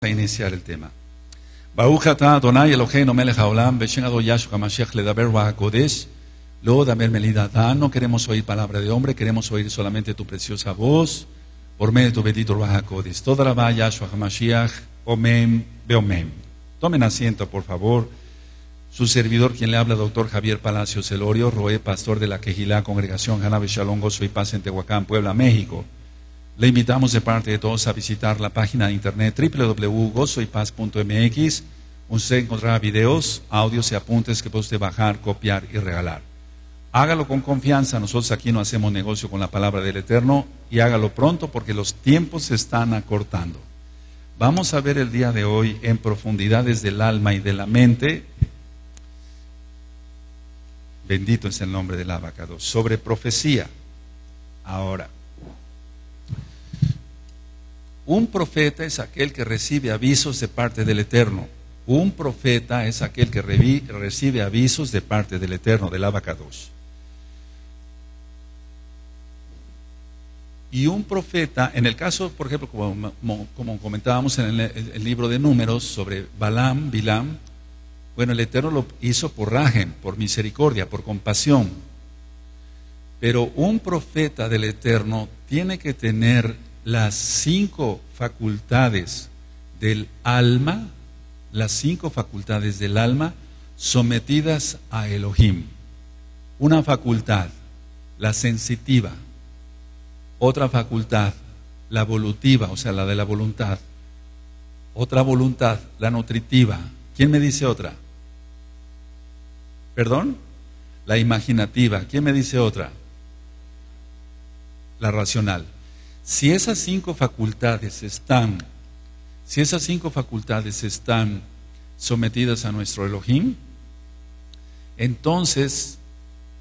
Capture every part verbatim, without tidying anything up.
A iniciar el tema. Baruchata Adonai Elohim Melech Haolam Veshen Adonai Yahshua HaMashiach Ledaber Vahakodesh Lo Damer Melida Dan. No queremos oír palabra de hombre, queremos oír solamente tu preciosa voz por medio de tu bendito Vahakodesh. Toda la va Yahshua HaMashiach Omem Beomem. Tomen asiento, por favor. Su servidor, quien le habla, doctor Javier Palacios Celorio, roe pastor de la Kehilá Congregación Hanabe Shalom Gozo y Paz en Tehuacán, Puebla, México. Le invitamos de parte de todos a visitar la página de internet doble u doble u doble u punto gozo y paz punto m x, donde usted encontrará videos, audios y apuntes que puede usted bajar, copiar y regalar. Hágalo con confianza, nosotros aquí no hacemos negocio con la palabra del Eterno, y hágalo pronto porque los tiempos se están acortando. Vamos a ver el día de hoy en profundidades del alma y de la mente. Bendito es el nombre del Abacador. Sobre profecía. Ahora, un profeta es aquel que recibe avisos de parte del Eterno. Un profeta es aquel que revi, recibe avisos de parte del Eterno, del Abacador. Y un profeta, en el caso, por ejemplo, como, como comentábamos en el, el libro de Números sobre Balaam, Bilam, bueno, el Eterno lo hizo por rajem, por misericordia, por compasión. Pero un profeta del Eterno tiene que tener las cinco facultades del alma, las cinco facultades del alma sometidas a Elohim. Una facultad, la sensitiva. Otra facultad, la volitiva, o sea, la de la voluntad. Otra voluntad, la nutritiva. ¿Quién me dice otra? ¿Perdón? La imaginativa. ¿Quién me dice otra? La racional. Si esas cinco facultades están, si esas cinco facultades están sometidas a nuestro Elohim, entonces,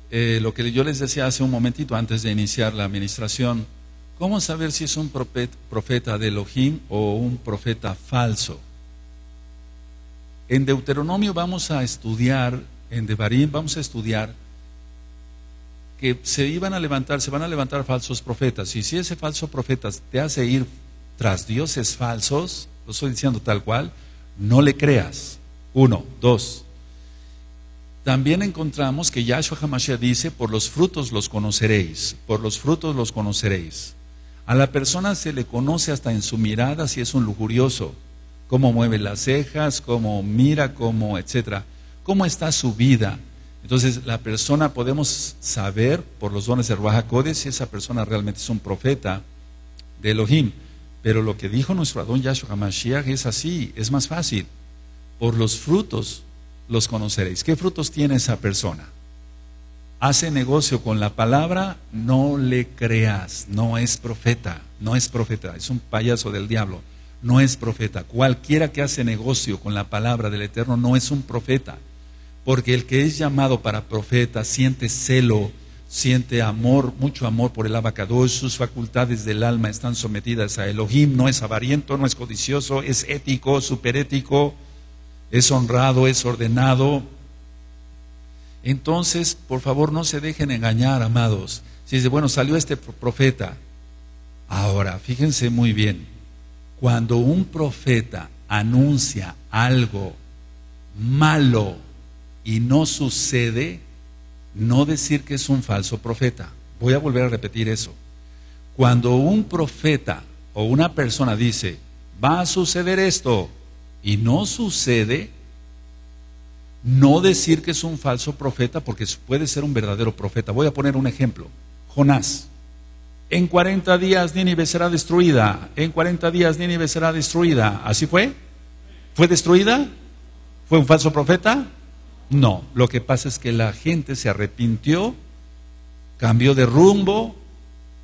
eh, lo que yo les decía hace un momentito antes de iniciar la administración, ¿cómo saber si es un profeta de Elohim o un profeta falso? En Deuteronomio vamos a estudiar, en Devarim vamos a estudiar, que se iban a levantar, se van a levantar falsos profetas, y si ese falso profeta te hace ir tras dioses falsos, lo estoy diciendo tal cual, no le creas. Uno, dos, también encontramos que Yahshua Hamashiach dice: por los frutos los conoceréis, por los frutos los conoceréis. A la persona se le conoce hasta en su mirada si es un lujurioso, cómo mueve las cejas, cómo mira, cómo, etcétera, cómo está su vida. Entonces, la persona, podemos saber por los dones de Ruach HaKodesh si esa persona realmente es un profeta de Elohim. Pero lo que dijo nuestro Adón Yahshua HaMashiach es así, es más fácil. Por los frutos los conoceréis. ¿Qué frutos tiene esa persona? Hace negocio con la palabra, no le creas, no es profeta, no es profeta, es un payaso del diablo, no es profeta. Cualquiera que hace negocio con la palabra del Eterno no es un profeta. Porque el que es llamado para profeta siente celo, siente amor, mucho amor por el Abacador. Sus facultades del alma están sometidas a Elohim. No es avariento, no es codicioso, es ético, superético, es honrado, es ordenado. Entonces, por favor, no se dejen engañar, amados. Si dice, bueno, salió este profeta. Ahora, fíjense muy bien, cuando un profeta anuncia algo malo y no sucede, no decir que es un falso profeta. Voy a volver a repetir eso. Cuando un profeta o una persona dice, va a suceder esto, y no sucede, no decir que es un falso profeta, porque puede ser un verdadero profeta. Voy a poner un ejemplo. Jonás: en cuarenta días Nínive será destruida, en cuarenta días Nínive será destruida. ¿Así fue? ¿Fue destruida? ¿Fue un falso profeta? No, lo que pasa es que la gente se arrepintió, cambió de rumbo,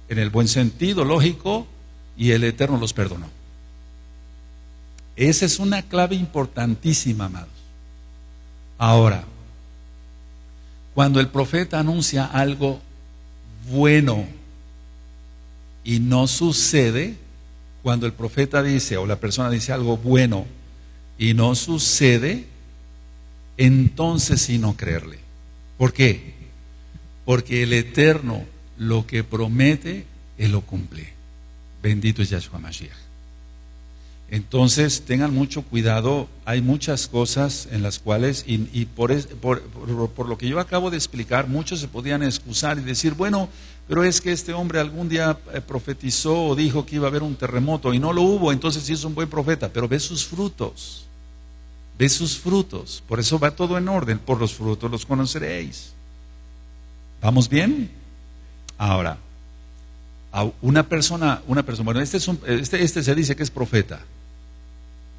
en el buen sentido, lógico, y el Eterno los perdonó. Esa es una clave importantísima, amados. Ahora, cuando el profeta anuncia algo bueno y no sucede, cuando el profeta dice o la persona dice algo bueno y no sucede, entonces sí no creerle. ¿Por qué? Porque el Eterno lo que promete, Él lo cumple. Bendito es Yahshua Mashiach. Entonces tengan mucho cuidado, hay muchas cosas en las cuales, y, y por, es, por, por, por lo que yo acabo de explicar, muchos se podían excusar y decir, bueno, pero es que este hombre algún día profetizó o dijo que iba a haber un terremoto y no lo hubo, entonces sí es un buen profeta, pero ve sus frutos, ve sus frutos, por eso va todo en orden, por los frutos los conoceréis. ¿Vamos bien? Ahora, a una persona, una persona, bueno, este, es un, este, este se dice que es profeta.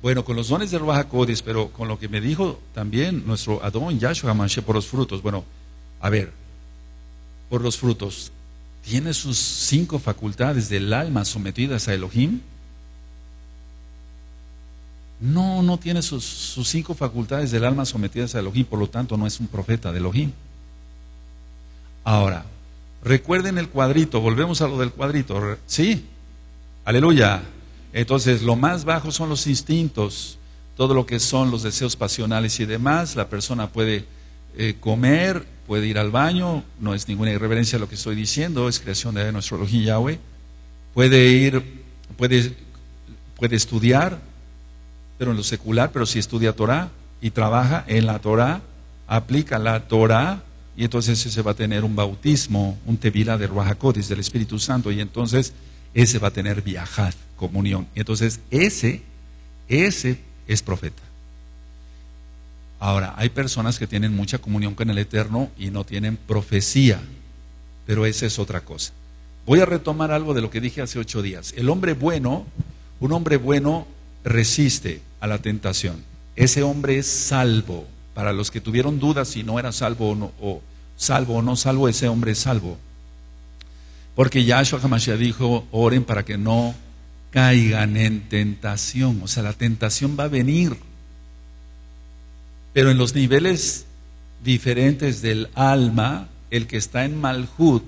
Bueno, con los dones de Ruach HaKodesh, pero con lo que me dijo también nuestro Adón Yahshua HaMashiach por los frutos. Bueno, a ver, por los frutos, ¿tiene sus cinco facultades del alma sometidas a Elohim? No, no tiene sus, sus cinco facultades del alma sometidas a Elohim, por lo tanto no es un profeta de Elohim. Ahora, recuerden el cuadrito, volvemos a lo del cuadrito, ¿sí? Aleluya. Entonces, lo más bajo son los instintos, todo lo que son los deseos pasionales y demás. La persona puede eh, comer, puede ir al baño, no es ninguna irreverencia lo que estoy diciendo, es creación de nuestro Elohim Yahweh. Puede ir, puede, puede estudiar, pero en lo secular, pero si estudia Torah y trabaja en la Torah, aplica la Torah, y entonces ese va a tener un bautismo, un tevilá de Ruach HaKodesh, del Espíritu Santo, y entonces ese va a tener viajad, comunión, y entonces ese ese es profeta. Ahora, hay personas que tienen mucha comunión con el Eterno y no tienen profecía, pero esa es otra cosa. Voy a retomar algo de lo que dije hace ocho días. El hombre bueno, un hombre bueno resiste a la tentación, ese hombre es salvo. Para los que tuvieron dudas si no era salvo o no, o salvo o no salvo, ese hombre es salvo. Porque Yahshua Hamashiach dijo, oren para que no caigan en tentación. O sea, la tentación va a venir. Pero en los niveles diferentes del alma, el que está en Malhut,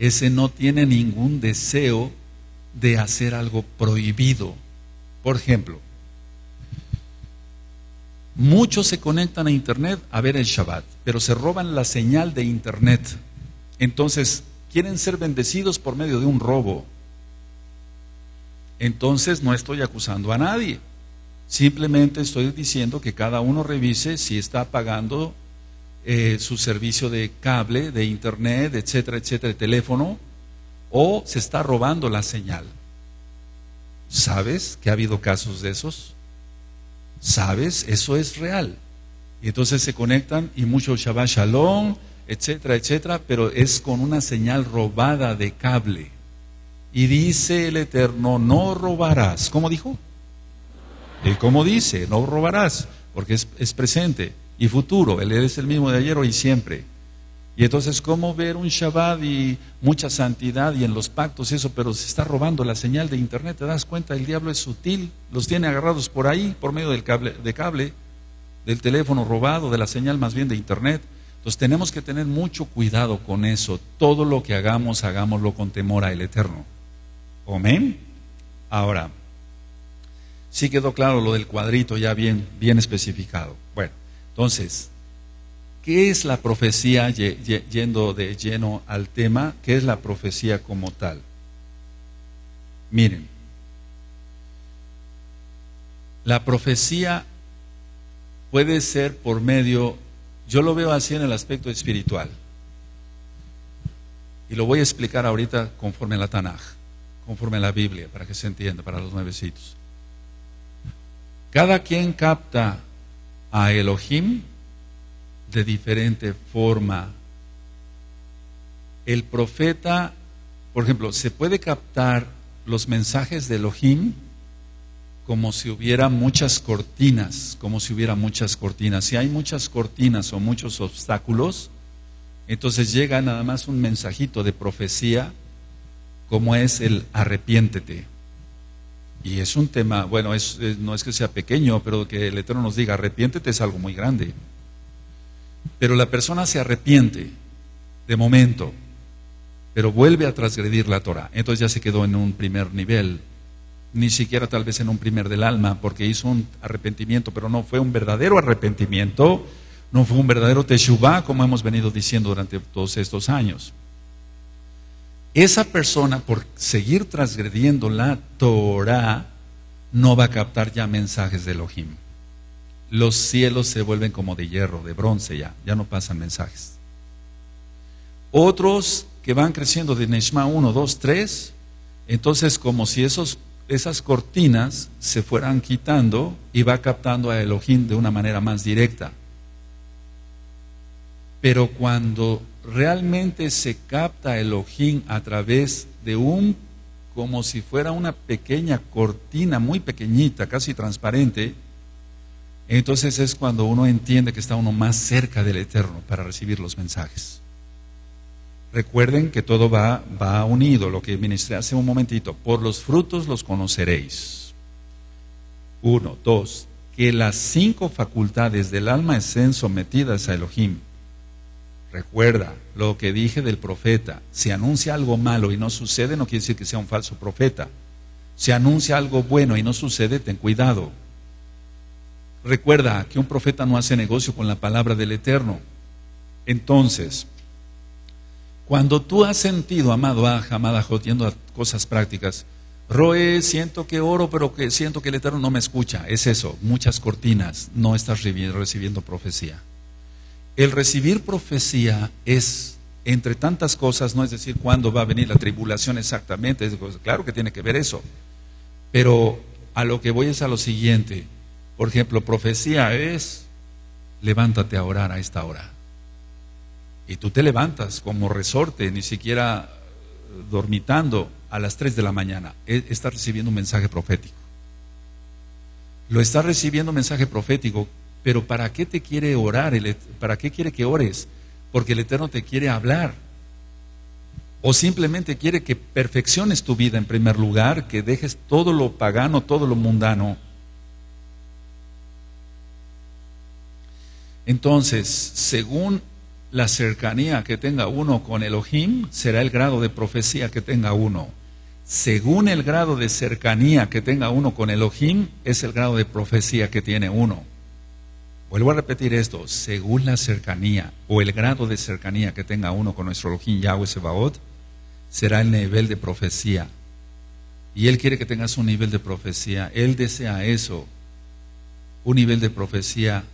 ese no tiene ningún deseo de hacer algo prohibido. Por ejemplo, muchos se conectan a internet a ver el Shabbat, pero se roban la señal de internet. Entonces, quieren ser bendecidos por medio de un robo. Entonces, no estoy acusando a nadie. Simplemente estoy diciendo que cada uno revise si está pagando eh, su servicio de cable, de internet, etcétera, etcétera, de teléfono, o se está robando la señal. ¿Sabes que ha habido casos de esos? ¿Sabes? Eso es real. Y entonces se conectan y mucho Shabbat Shalom, etcétera, etcétera, pero es con una señal robada de cable. Y dice el Eterno, no robarás. ¿Cómo dijo? ¿Y cómo dice? No robarás, porque es, es presente y futuro. Él es el mismo de ayer, hoy y siempre. Y entonces, ¿cómo ver un Shabbat y mucha santidad y en los pactos y eso? Pero se está robando la señal de internet, ¿te das cuenta? El diablo es sutil, los tiene agarrados por ahí, por medio del cable, de cable, del teléfono robado, de la señal más bien de internet. Entonces tenemos que tener mucho cuidado con eso. Todo lo que hagamos, hagámoslo con temor al Eterno. Amén. Ahora, sí quedó claro lo del cuadrito ya bien, bien especificado. Bueno, entonces, ¿qué es la profecía? Yendo de lleno al tema, ¿qué es la profecía como tal? Miren, la profecía puede ser por medio, yo lo veo así en el aspecto espiritual, y lo voy a explicar ahorita conforme a la Tanakh, conforme a la Biblia, para que se entienda, para los nuevecitos. Cada quien capta a Elohim de diferente forma. El profeta, por ejemplo, se puede captar los mensajes de Elohim como si hubiera muchas cortinas, como si hubiera muchas cortinas. Si hay muchas cortinas o muchos obstáculos, entonces llega nada más un mensajito de profecía, como es el arrepiéntete. Y es un tema, bueno, es, no es que sea pequeño, pero que el Eterno nos diga arrepiéntete es algo muy grande. Pero la persona se arrepiente de momento, pero vuelve a transgredir la Torah. Entonces ya se quedó en un primer nivel, ni siquiera tal vez en un primer del alma, porque hizo un arrepentimiento, pero no fue un verdadero arrepentimiento, no fue un verdadero teshuvá, como hemos venido diciendo durante todos estos años. Esa persona, por seguir transgrediendo la Torah, no va a captar ya mensajes de Elohim. Los cielos se vuelven como de hierro, de bronce ya, ya no pasan mensajes. Otros que van creciendo de Neshma uno, dos, tres, entonces como si esos, esas cortinas se fueran quitando y va captando a Elohim de una manera más directa. Pero cuando realmente se capta Elohim a través de un, como si fuera una pequeña cortina, muy pequeñita, casi transparente, entonces es cuando uno entiende que está uno más cerca del Eterno para recibir los mensajes. Recuerden que todo va, va unido, lo que ministré hace un momentito. Por los frutos los conoceréis. Uno, dos, que las cinco facultades del alma estén sometidas a Elohim. Recuerda lo que dije del profeta. Si anuncia algo malo y no sucede, no quiere decir que sea un falso profeta. Si anuncia algo bueno y no sucede, ten cuidado. Recuerda que un profeta no hace negocio con la palabra del Eterno. Entonces, cuando tú has sentido, amado Aj, amada Jot, yendo a cosas prácticas, Roe, siento que oro, pero que siento que el Eterno no me escucha. Es eso, muchas cortinas, no estás recibiendo profecía. El recibir profecía es, entre tantas cosas, no es decir cuándo va a venir la tribulación exactamente, es, pues, claro que tiene que ver eso, pero a lo que voy es a lo siguiente. Por ejemplo, profecía es, levántate a orar a esta hora. Y tú te levantas como resorte, ni siquiera dormitando, a las tres de la mañana, estás recibiendo un mensaje profético. Lo estás recibiendo un mensaje profético. Pero ¿para qué te quiere orar? ¿Para qué quiere que ores? Porque el Eterno te quiere hablar. O simplemente quiere que perfecciones tu vida en primer lugar, que dejes todo lo pagano, todo lo mundano. Entonces, según la cercanía que tenga uno con Elohim, será el grado de profecía que tenga uno. Según el grado de cercanía que tenga uno con Elohim, es el grado de profecía que tiene uno. Vuelvo a repetir esto, según la cercanía o el grado de cercanía que tenga uno con nuestro Elohim Yahweh Sebaot, será el nivel de profecía. Y Él quiere que tengas un nivel de profecía, Él desea eso, un nivel de profecía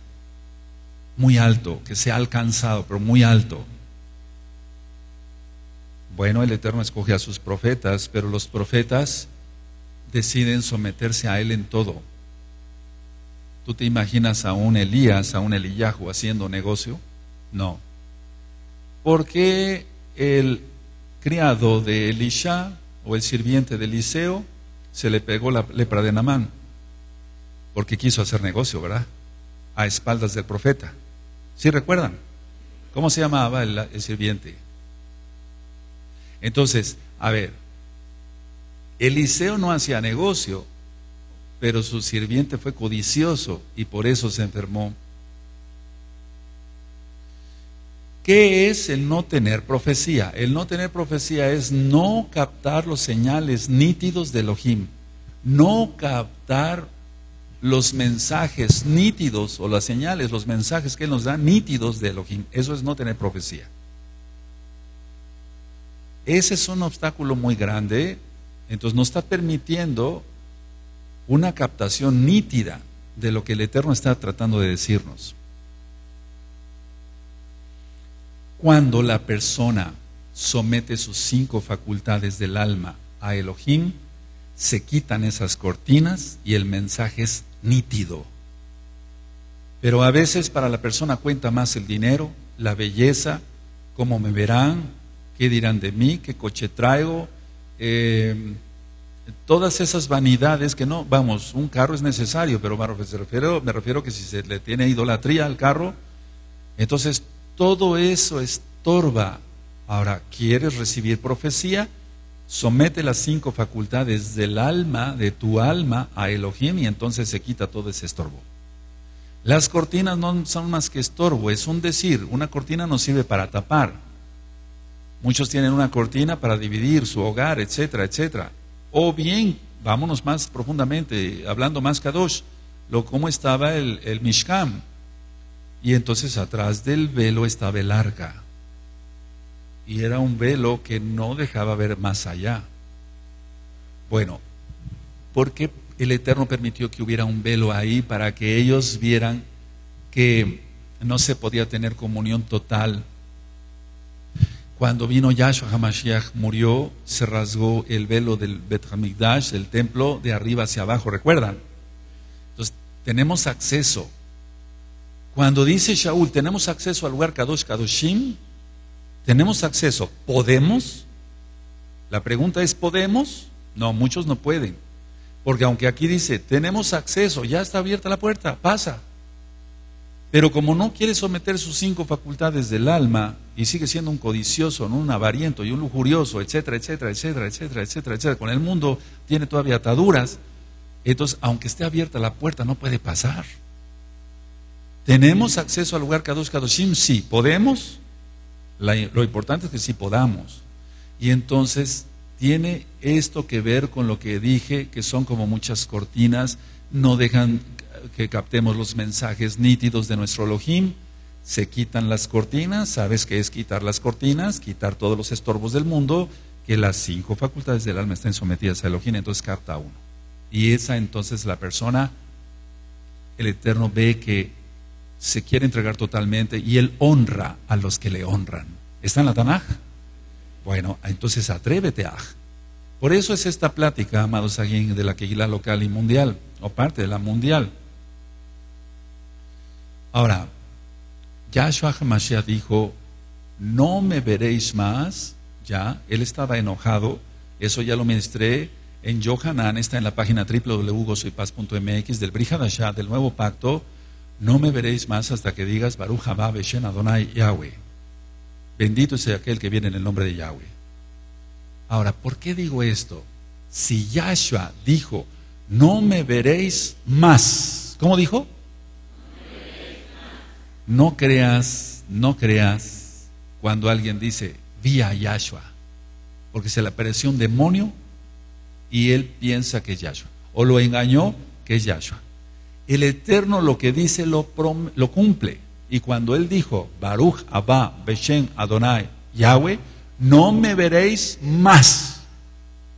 muy alto, que sea alcanzado, pero muy alto. Bueno, el Eterno escoge a sus profetas, pero los profetas deciden someterse a Él en todo. ¿Tú te imaginas a un Elías, a un Eliyahu haciendo negocio? No. ¿Por qué el criado de Elisha o el sirviente de Eliseo se le pegó la lepra de Naamán? Porque quiso hacer negocio, ¿verdad? A espaldas del profeta. ¿Sí recuerdan? ¿Cómo se llamaba el, el sirviente? Entonces, a ver, Eliseo no hacía negocio, pero su sirviente fue codicioso y por eso se enfermó. ¿Qué es el no tener profecía? El no tener profecía es no captar los señales nítidos de Elohim, no captar los mensajes nítidos o las señales, los mensajes que Él nos da nítidos de Elohim. Eso es no tener profecía. Ese es un obstáculo muy grande. Entonces no está permitiendo una captación nítida de lo que el Eterno está tratando de decirnos. Cuando la persona somete sus cinco facultades del alma a Elohim, se quitan esas cortinas y el mensaje es nítido. Pero a veces para la persona cuenta más el dinero, la belleza, cómo me verán, qué dirán de mí, qué coche traigo, eh... todas esas vanidades que no, vamos, un carro es necesario, pero me refiero, me refiero que si se le tiene idolatría al carro, entonces todo eso estorba. Ahora, ¿quieres recibir profecía? Somete las cinco facultades del alma, de tu alma, a Elohim y entonces se quita todo ese estorbo. Las cortinas no son más que estorbo, es un decir, una cortina no sirve para tapar. Muchos tienen una cortina para dividir su hogar, etcétera, etcétera. O bien, vámonos más profundamente, hablando más Kadosh, lo, cómo estaba el, el Mishkan. Y entonces atrás del velo estaba el arca. Y era un velo que no dejaba ver más allá. Bueno, ¿por qué el Eterno permitió que hubiera un velo ahí para que ellos vieran que no se podía tener comunión total. Cuando vino Yahshua Hamashiach, murió, se rasgó el velo del Bet Hamikdash, del templo, de arriba hacia abajo, ¿recuerdan? Entonces, tenemos acceso. Cuando dice Shaul, tenemos acceso al lugar Kadosh Kadoshim, tenemos acceso. ¿Podemos? La pregunta es, ¿podemos? No, muchos no pueden. Porque aunque aquí dice, tenemos acceso, ya está abierta la puerta, pasa. Pero como no quiere someter sus cinco facultades del alma, y sigue siendo un codicioso, ¿no? Un avariento y un lujurioso, etcétera, etcétera, etcétera, etcétera, etcétera, etcétera, con el mundo tiene todavía ataduras, entonces aunque esté abierta la puerta no puede pasar. ¿Tenemos acceso al lugar Kadosh Kadoshim? Sí. ¿Podemos? La, lo importante es que sí podamos. Y entonces tiene esto que ver con lo que dije, que son como muchas cortinas, no dejan que captemos los mensajes nítidos de nuestro Elohim. Se quitan las cortinas. ¿Sabes qué es quitar las cortinas? Quitar todos los estorbos del mundo, que las cinco facultades del alma estén sometidas a Elohim. Entonces capta uno, y esa entonces la persona, el Eterno ve que se quiere entregar totalmente, y Él honra a los que le honran. ¿Está en la Tanakh? Bueno, entonces atrévete a. Por eso es esta plática, amados alguien de la Kehilá local y mundial, o parte de la mundial. Ahora, Yahshua Hamashiach dijo, no me veréis más, ya, él estaba enojado, eso ya lo ministré en Yohanan, está en la página doble u doble u doble u punto gozo y paz punto m x del B'rit Hadashah, del Nuevo Pacto. No me veréis más hasta que digas Baruchaba Veshen Adonai Yahweh, bendito sea aquel que viene en el nombre de Yahweh. Ahora, ¿por qué digo esto? Si Yahshua dijo, no me veréis más, ¿cómo dijo? No creas, no creas cuando alguien dice, vi a Yahshua, porque se le apareció un demonio y él piensa que es Yahshua, o lo engañó que es Yahshua. El Eterno lo que dice lo, prom lo cumple. Y cuando Él dijo, Baruch Abba Beshen Adonai Yahweh, no me veréis más,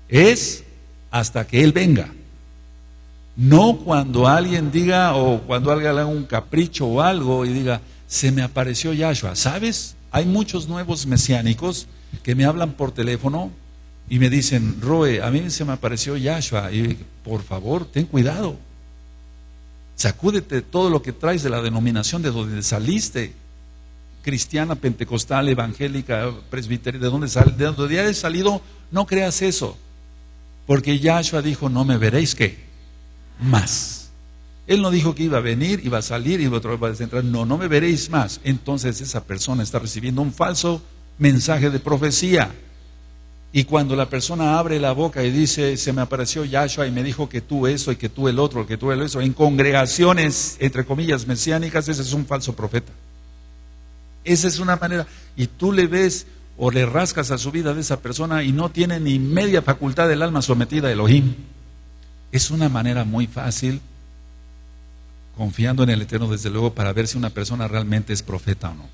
es hasta que Él venga. No cuando alguien diga, o cuando alguien haga un capricho o algo y diga, se me apareció Yahshua. ¿Sabes? Hay muchos nuevos mesiánicos que me hablan por teléfono y me dicen, Roe, a mí se me apareció Yahshua. Y por favor, ten cuidado. Sacúdete todo lo que traes de la denominación de donde saliste, cristiana, pentecostal, evangélica, presbiteria, de donde sal, de donde hayas salido, no creas eso, porque Yahshua dijo, no me veréis qué más. Él no dijo que iba a venir, iba a salir, iba otra vez a entrar, no, no me veréis más. Entonces esa persona está recibiendo un falso mensaje de profecía. Y cuando la persona abre la boca y dice, se me apareció Yahshua y me dijo que tú eso y que tú el otro, que tú el eso, en congregaciones, entre comillas, mesiánicas, ese es un falso profeta. Esa es una manera, y tú le ves o le rascas a su vida de esa persona y no tiene ni media facultad del alma sometida a Elohim. Es una manera muy fácil, confiando en el Eterno desde luego, para ver si una persona realmente es profeta o no.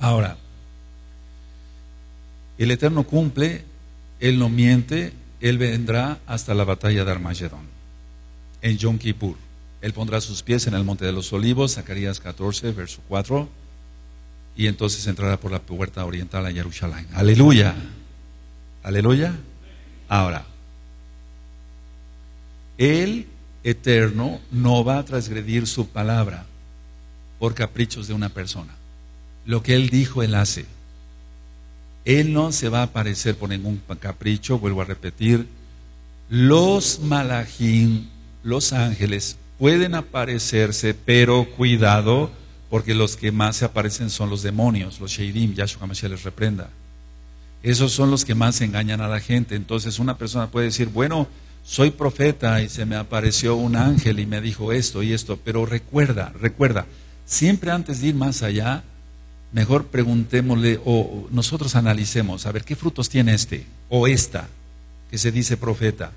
Ahora, el Eterno cumple, Él no miente, Él vendrá hasta la batalla de Armagedón, en Yom Kippur. Él pondrá sus pies en el Monte de los Olivos, Zacarías catorce, verso cuatro, y entonces entrará por la puerta oriental a Jerusalén. ¡Aleluya! ¡Aleluya! Ahora, el Eterno no va a transgredir su palabra por caprichos de una persona. Lo que Él dijo, Él hace. Él no se va a aparecer por ningún capricho, vuelvo a repetir. Los Malajín, los ángeles, pueden aparecerse, pero cuidado, porque los que más se aparecen son los demonios, los Sheidim, Yahshua Hamashiach les reprenda. Esos son los que más engañan a la gente. Entonces una persona puede decir, bueno, soy profeta y se me apareció un ángel y me dijo esto y esto, pero recuerda, recuerda, siempre antes de ir más allá, mejor preguntémosle o nosotros analicemos, a ver, ¿qué frutos tiene este o esta que se dice profeta?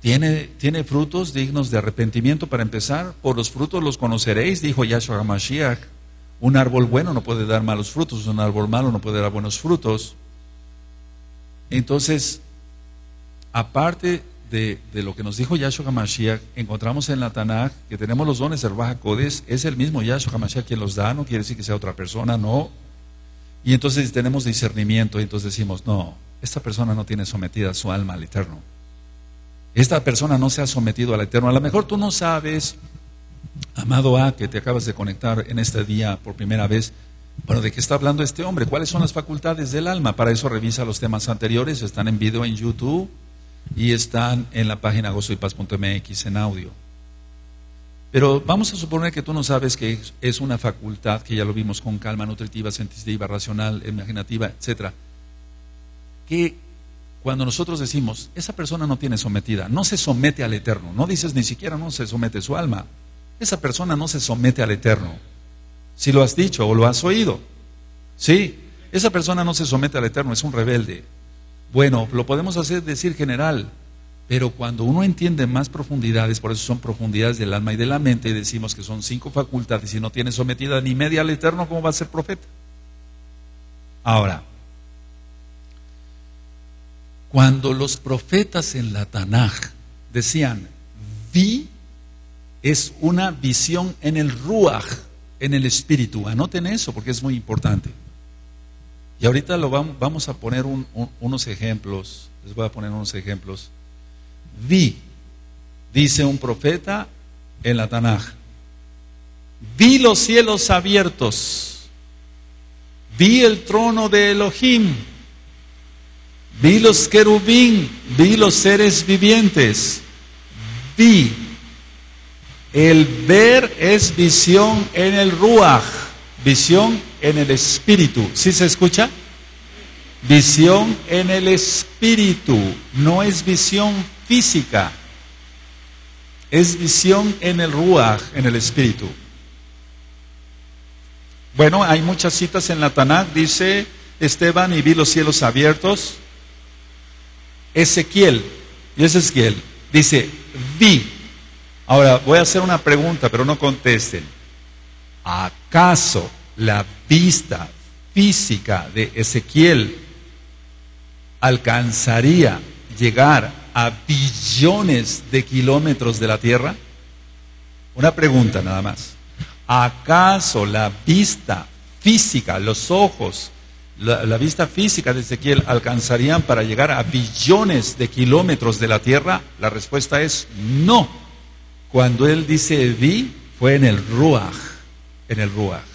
¿Tiene, tiene frutos dignos de arrepentimiento para empezar? Por los frutos los conoceréis, dijo Yahshua Hamashiach. Un árbol bueno no puede dar malos frutos, un árbol malo no puede dar buenos frutos. Entonces, aparte de, de lo que nos dijo Yahshua Hamashiach, encontramos en la Tanakh que tenemos los dones del Ruach HaKodesh, es el mismo Yahshua Hamashiach quien los da, no quiere decir que sea otra persona, no. Y entonces tenemos discernimiento y entonces decimos, no, esta persona no tiene sometida su alma al Eterno. Esta persona no se ha sometido al Eterno. A lo mejor tú no sabes, amado A, que te acabas de conectar en este día por primera vez, bueno, ¿de qué está hablando este hombre? ¿Cuáles son las facultades del alma? Para eso revisa los temas anteriores, están en video en YouTube y están en la página gozo y paz punto m x en audio. Pero vamos a suponer que tú no sabes que es una facultad, que ya lo vimos con calma, nutritiva, sensitiva, racional, imaginativa, etcétera. Que cuando nosotros decimos, esa persona no tiene sometida, no se somete al Eterno, no dices ni siquiera no se somete su alma, esa persona no se somete al Eterno. Si lo has dicho o lo has oído, sí, esa persona no se somete al Eterno, es un rebelde. Bueno, lo podemos hacer decir general, pero cuando uno entiende más profundidades, por eso son profundidades del alma y de la mente, y decimos que son cinco facultades, y no tiene sometida ni media al Eterno, ¿cómo va a ser profeta? Ahora, cuando los profetas en la Tanaj decían, vi, es una visión en el Ruach, en el Espíritu, anoten eso porque es muy importante. Y ahorita lo vamos, vamos a poner un, un, unos ejemplos, les voy a poner unos ejemplos. Vi, dice un profeta en la Tanaj, vi los cielos abiertos, vi el trono de Elohim, vi los querubín, vi los seres vivientes, vi. El ver es visión en el Ruach, visión en el Espíritu. ¿Sí se escucha? Visión en el Espíritu, no es visión física, es visión en el Ruach, en el Espíritu. Bueno, hay muchas citas en la Tanakh, dice Esteban, y vi los cielos abiertos. Ezequiel, y Ezequiel dice, vi. Ahora, voy a hacer una pregunta, pero no contesten. ¿Acaso la vista física de Ezequiel alcanzaría llegar a billones de kilómetros de la tierra? Una pregunta nada más. ¿Acaso la vista física, los ojos, la, la vista física de Ezequiel alcanzarían para llegar a billones de kilómetros de la tierra? La respuesta es no. Cuando él dice vi, fue en el Ruach, en el Ruach.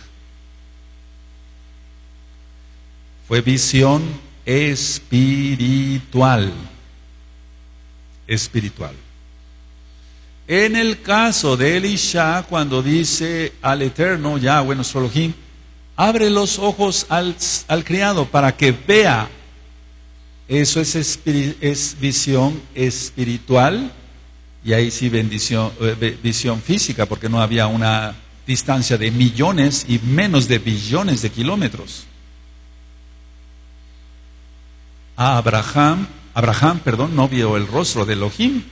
Fue visión espiritual, espiritual. En el caso de Elisha, cuando dice al Eterno, ya bueno, Elohim, abre los ojos al, al criado para que vea. Eso es, espir, es visión espiritual. Y ahí sí bendición, eh, visión física, porque no había una distancia de millones y menos de billones de kilómetros. A Abraham, Abraham, perdón, no vio el rostro de Elohim.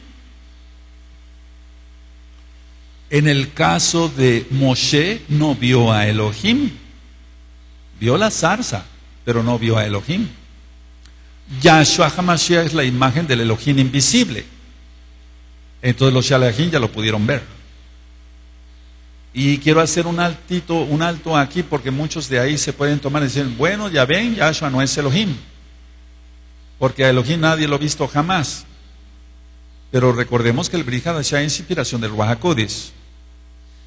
En el caso de Moshe, no vio a Elohim. Vio la zarza, pero no vio a Elohim. Yahshua Hamashiach es la imagen del Elohim invisible. Entonces los Shalajín ya lo pudieron ver. Y quiero hacer un altito, un alto aquí, porque muchos de ahí se pueden tomar y decir, bueno, ya ven, Yahshua no es Elohim, porque a Elohim nadie lo ha visto jamás. Pero recordemos que el B'rit Hadashah es inspiración del Ruach HaKodesh.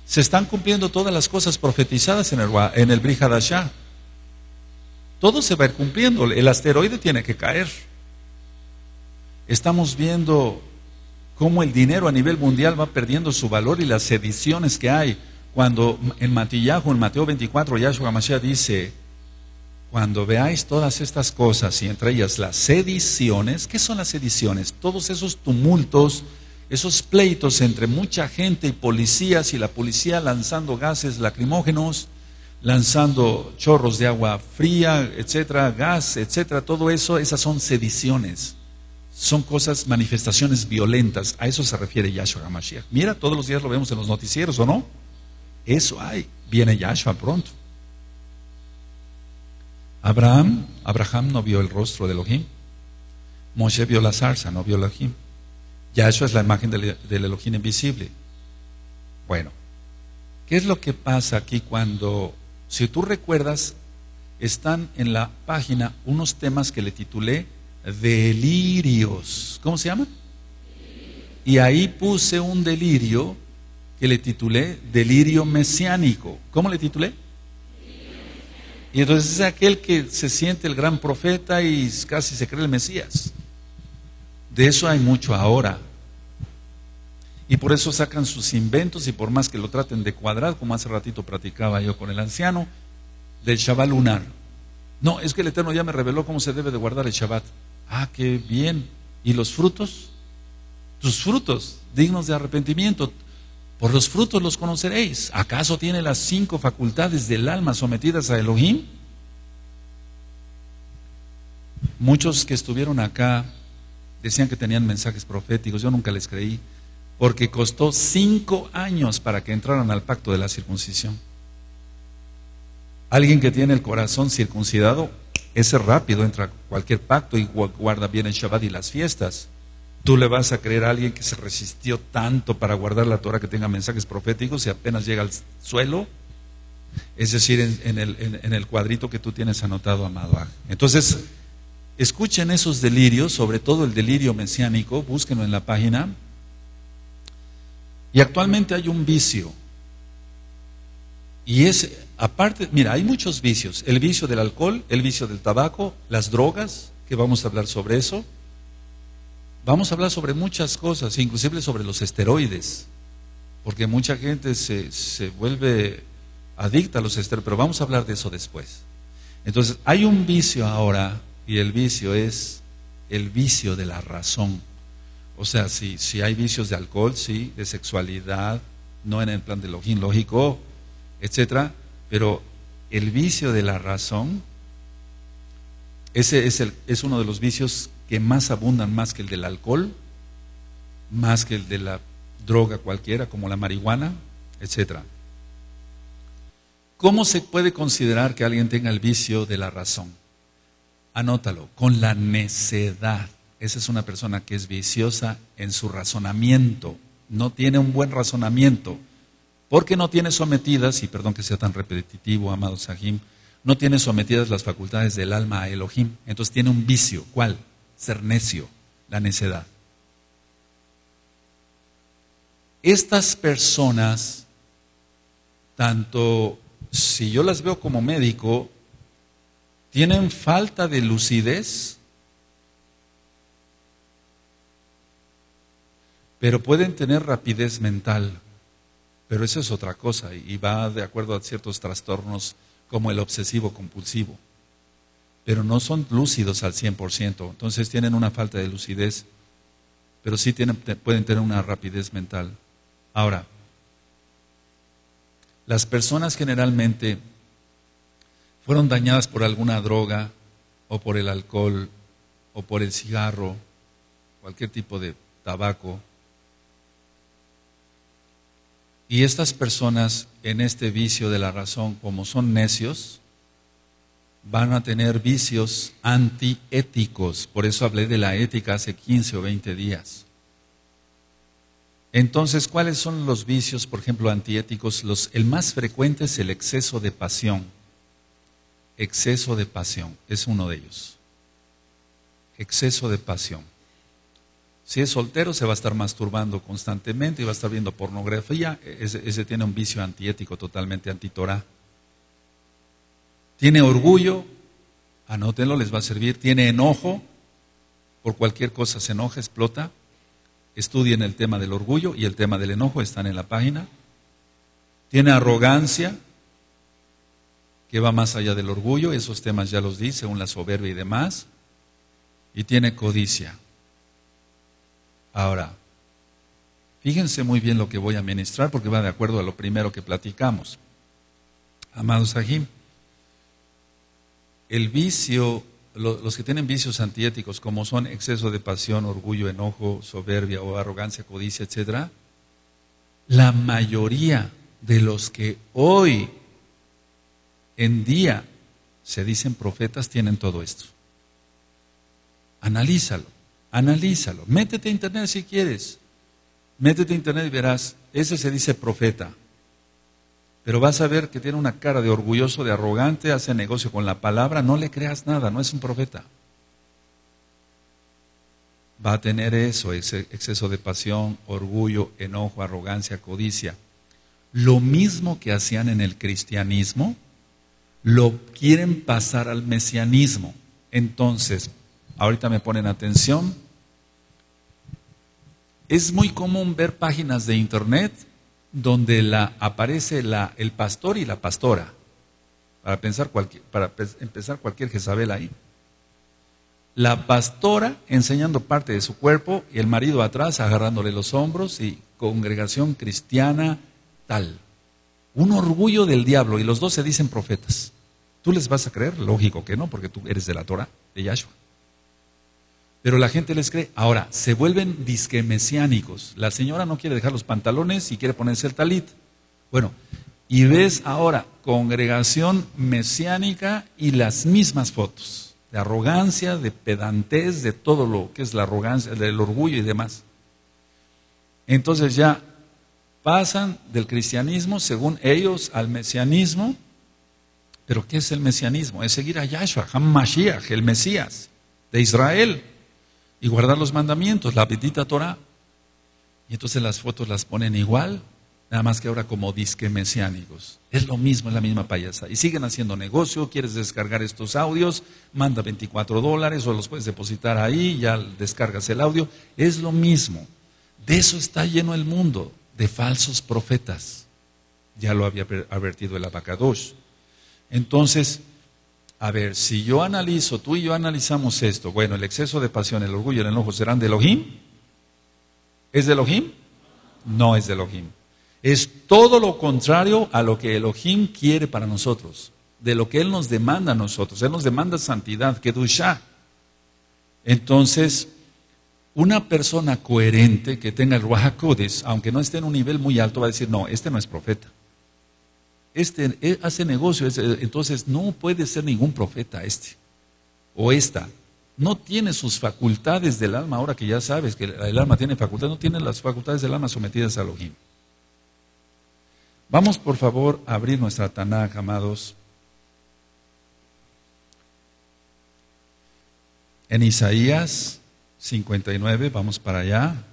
Se están cumpliendo todas las cosas profetizadas en el, en el B'rit Hadashah. Todo se va a ir cumpliendo, el asteroide tiene que caer. Estamos viendo cómo el dinero a nivel mundial va perdiendo su valor y las sediciones que hay. Cuando en Matiyahu, en Mateo veinticuatro, Yahshua Hamashiach dice, cuando veáis todas estas cosas y entre ellas las sediciones. ¿Qué son las sediciones? Todos esos tumultos, esos pleitos entre mucha gente y policías, y la policía lanzando gases lacrimógenos, lanzando chorros de agua fría, etcétera, gas, etcétera, todo eso, esas son sediciones. Son cosas, manifestaciones violentas. A eso se refiere Yahshua Hamashiach. Mira, todos los días lo vemos en los noticieros, ¿o no? Eso hay, viene Yahshua pronto. Abraham, Abraham no vio el rostro de Elohim. Moshe vio la zarza, no vio Elohim. Yahshua es la imagen del, del Elohim invisible. Bueno, ¿qué es lo que pasa aquí cuando, si tú recuerdas, están en la página unos temas que le titulé delirios? ¿Cómo se llama? Y ahí puse un delirio que le titulé delirio mesiánico. ¿Cómo le titulé? Y entonces es aquel que se siente el gran profeta y casi se cree el Mesías. De eso hay mucho ahora. Y por eso sacan sus inventos, y por más que lo traten de cuadrar, como hace ratito practicaba yo con el anciano, del Shabbat lunar. No, es que el Eterno ya me reveló cómo se debe de guardar el Shabbat. Ah, qué bien. ¿Y los frutos? Tus frutos, dignos de arrepentimiento, por los frutos los conoceréis. ¿Acaso tiene las cinco facultades del alma sometidas a Elohim? Muchos que estuvieron acá decían que tenían mensajes proféticos. Yo nunca les creí, porque costó cinco años para que entraran al pacto de la circuncisión. Alguien que tiene el corazón circuncidado, ese rápido entra a cualquier pacto y guarda bien el Shabbat y las fiestas. ¿Tú le vas a creer a alguien que se resistió tanto para guardar la Torah, que tenga mensajes proféticos, y apenas llega al suelo? Es decir, en, en, el, en, en el cuadrito que tú tienes anotado, amado. Entonces, escuchen esos delirios, sobre todo el delirio mesiánico, búsquenlo en la página. Y actualmente hay un vicio. Y es, aparte, mira, hay muchos vicios. El vicio del alcohol, el vicio del tabaco, las drogas, que vamos a hablar sobre eso. Vamos a hablar sobre muchas cosas, inclusive sobre los esteroides, porque mucha gente se, se vuelve adicta a los esteroides, pero vamos a hablar de eso después. Entonces, hay un vicio ahora, y el vicio es el vicio de la razón. O sea, si, si hay vicios de alcohol, sí, de sexualidad, no en el plan de Elohim, lógico, etcétera, pero el vicio de la razón, ese es, el, es uno de los vicios que más abundan, más que el del alcohol, más que el de la droga cualquiera, como la marihuana, etcétera. ¿Cómo se puede considerar que alguien tenga el vicio de la razón? Anótalo, con la necedad. Esa es una persona que es viciosa en su razonamiento, no tiene un buen razonamiento, porque no tiene sometidas, y perdón que sea tan repetitivo, amado Sahim, no tiene sometidas las facultades del alma a Elohim. Entonces tiene un vicio. ¿Cuál? Ser necio, la necedad. Estas personas, tanto si yo las veo como médico, tienen falta de lucidez, pero pueden tener rapidez mental, pero eso es otra cosa y va de acuerdo a ciertos trastornos como el obsesivo compulsivo, pero no son lúcidos al cien por ciento, entonces tienen una falta de lucidez, pero sí tienen, pueden tener una rapidez mental. Ahora, las personas generalmente fueron dañadas por alguna droga, o por el alcohol, o por el cigarro, cualquier tipo de tabaco, y estas personas en este vicio de la razón, como son necios, van a tener vicios antiéticos. Por eso hablé de la ética hace quince o veinte días. Entonces, ¿cuáles son los vicios, por ejemplo, antiéticos? Los, el más frecuente es el exceso de pasión. Exceso de pasión, es uno de ellos. Exceso de pasión. Si es soltero, se va a estar masturbando constantemente y va a estar viendo pornografía. Ese, ese tiene un vicio antiético, totalmente antitorá. Tiene orgullo, anótenlo, les va a servir. Tiene enojo, por cualquier cosa se enoja, explota. Estudien el tema del orgullo y el tema del enojo, están en la página. Tiene arrogancia, que va más allá del orgullo, esos temas ya los di, según la soberbia y demás. Y tiene codicia. Ahora, fíjense muy bien lo que voy a ministrar, porque va de acuerdo a lo primero que platicamos. Amado Sahim, el vicio, los que tienen vicios antiéticos, como son exceso de pasión, orgullo, enojo, soberbia o arrogancia, codicia, etcétera, la mayoría de los que hoy en día se dicen profetas tienen todo esto. Analízalo, Analízalo. Métete a internet si quieres. Métete a internet y verás. Ese se dice profeta. Pero vas a ver que tiene una cara de orgulloso, de arrogante, hace negocio con la palabra. No le creas nada, no es un profeta. Va a tener eso, ese exceso de pasión, orgullo, enojo, arrogancia, codicia. Lo mismo que hacían en el cristianismo, lo quieren pasar al mesianismo. Entonces, ahorita me ponen atención. Es muy común ver páginas de internet donde la, aparece la, el pastor y la pastora, para, pensar cualquier, para empezar cualquier Jezabel ahí. La pastora enseñando parte de su cuerpo y el marido atrás agarrándole los hombros y congregación cristiana tal. Un orgullo del diablo, y los dos se dicen profetas. ¿Tú les vas a creer? Lógico que no, porque tú eres de la Torah, de Yahshua. Pero la gente les cree. Ahora, se vuelven disque mesiánicos. La señora no quiere dejar los pantalones y quiere ponerse el talit. Bueno, y ves ahora congregación mesiánica y las mismas fotos de arrogancia, de pedantez, de todo lo que es la arrogancia, del orgullo y demás. Entonces ya pasan del cristianismo, según ellos, al mesianismo. ¿Pero qué es el mesianismo? Es seguir a Yahshua Hamashiach, el Mesías de Israel, y guardar los mandamientos, la bendita Torah. Y entonces las fotos las ponen igual, nada más que ahora como disque mesiánicos. Es lo mismo, es la misma payasa. Y siguen haciendo negocio. Quieres descargar estos audios, manda veinticuatro dólares o los puedes depositar ahí, ya descargas el audio. Es lo mismo. De eso está lleno el mundo, de falsos profetas. Ya lo había advertido el Abacador. Entonces, a ver, si yo analizo, tú y yo analizamos esto, bueno, el exceso de pasión, el orgullo, el enojo, ¿serán de Elohim? ¿Es de Elohim? No es de Elohim. Es todo lo contrario a lo que Elohim quiere para nosotros, de lo que Él nos demanda a nosotros. Él nos demanda santidad, kedushá. Entonces, una persona coherente que tenga el Ruach HaKodesh, aunque no esté en un nivel muy alto, va a decir, no, este no es profeta. Este hace negocio, entonces no puede ser ningún profeta este o esta. No tiene sus facultades del alma, ahora que ya sabes que el alma tiene facultades, no tiene las facultades del alma sometidas a Elohim. Vamos por favor a abrir nuestra Tanakh, amados. En Isaías cincuenta y nueve, vamos para allá.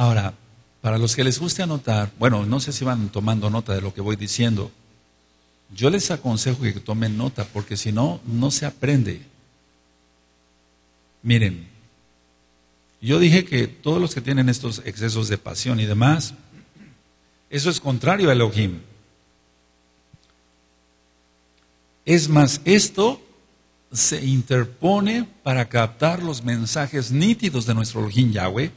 Ahora, para los que les guste anotar, bueno, no sé si van tomando nota de lo que voy diciendo. Yo les aconsejo que tomen nota, porque si no, no se aprende. Miren, yo dije que todos los que tienen estos excesos de pasión y demás, eso es contrario a Elohim. Es más, esto se interpone para captar los mensajes nítidos de nuestro Elohim Yahweh,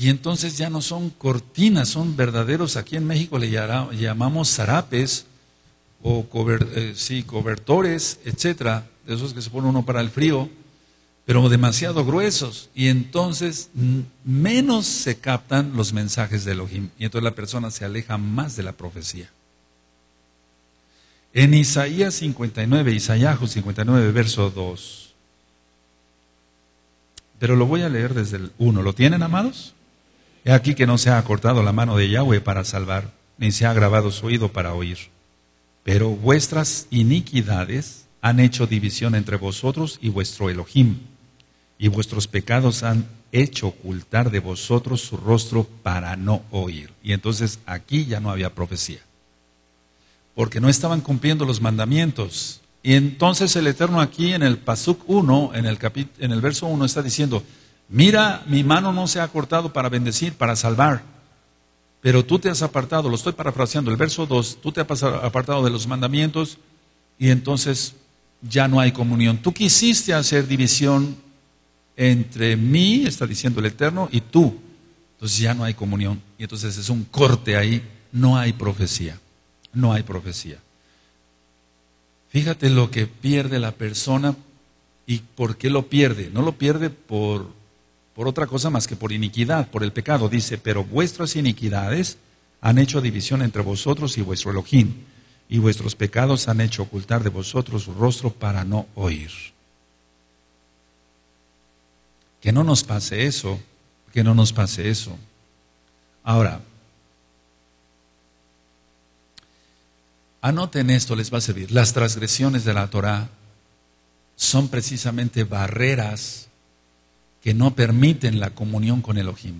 y entonces ya no son cortinas, son verdaderos. Aquí en México le llamamos zarapes o cober, eh, sí, cobertores, etcétera, de esos que se pone uno para el frío, pero demasiado gruesos. Y entonces menos se captan los mensajes de Elohim. Y entonces la persona se aleja más de la profecía. En Isaías cincuenta y nueve, Isaías cincuenta y nueve, verso dos. Pero lo voy a leer desde el uno. ¿Lo tienen, amados? He aquí que no se ha acortado la mano de Yahweh para salvar, ni se ha agravado su oído para oír. Pero vuestras iniquidades han hecho división entre vosotros y vuestro Elohim, y vuestros pecados han hecho ocultar de vosotros su rostro para no oír. Y entonces aquí ya no había profecía, porque no estaban cumpliendo los mandamientos. Y entonces el Eterno aquí en el Pasuk uno, en el, en el verso uno, está diciendo: mira, mi mano no se ha cortado para bendecir, para salvar, pero tú te has apartado. Lo estoy parafraseando, el verso dos, tú te has apartado de los mandamientos y entonces ya no hay comunión. Tú quisiste hacer división entre mí, está diciendo el Eterno, y tú. Entonces ya no hay comunión. Y entonces es un corte ahí, no hay profecía, no hay profecía. Fíjate lo que pierde la persona y por qué lo pierde. No lo pierde por... por otra cosa más que por iniquidad, por el pecado. Dice, pero vuestras iniquidades han hecho división entre vosotros y vuestro Elohim, y vuestros pecados han hecho ocultar de vosotros su rostro para no oír. Que no nos pase eso, que no nos pase eso. Ahora, anoten esto, les va a servir. Las transgresiones de la Torá son precisamente barreras que no permiten la comunión con Elohim.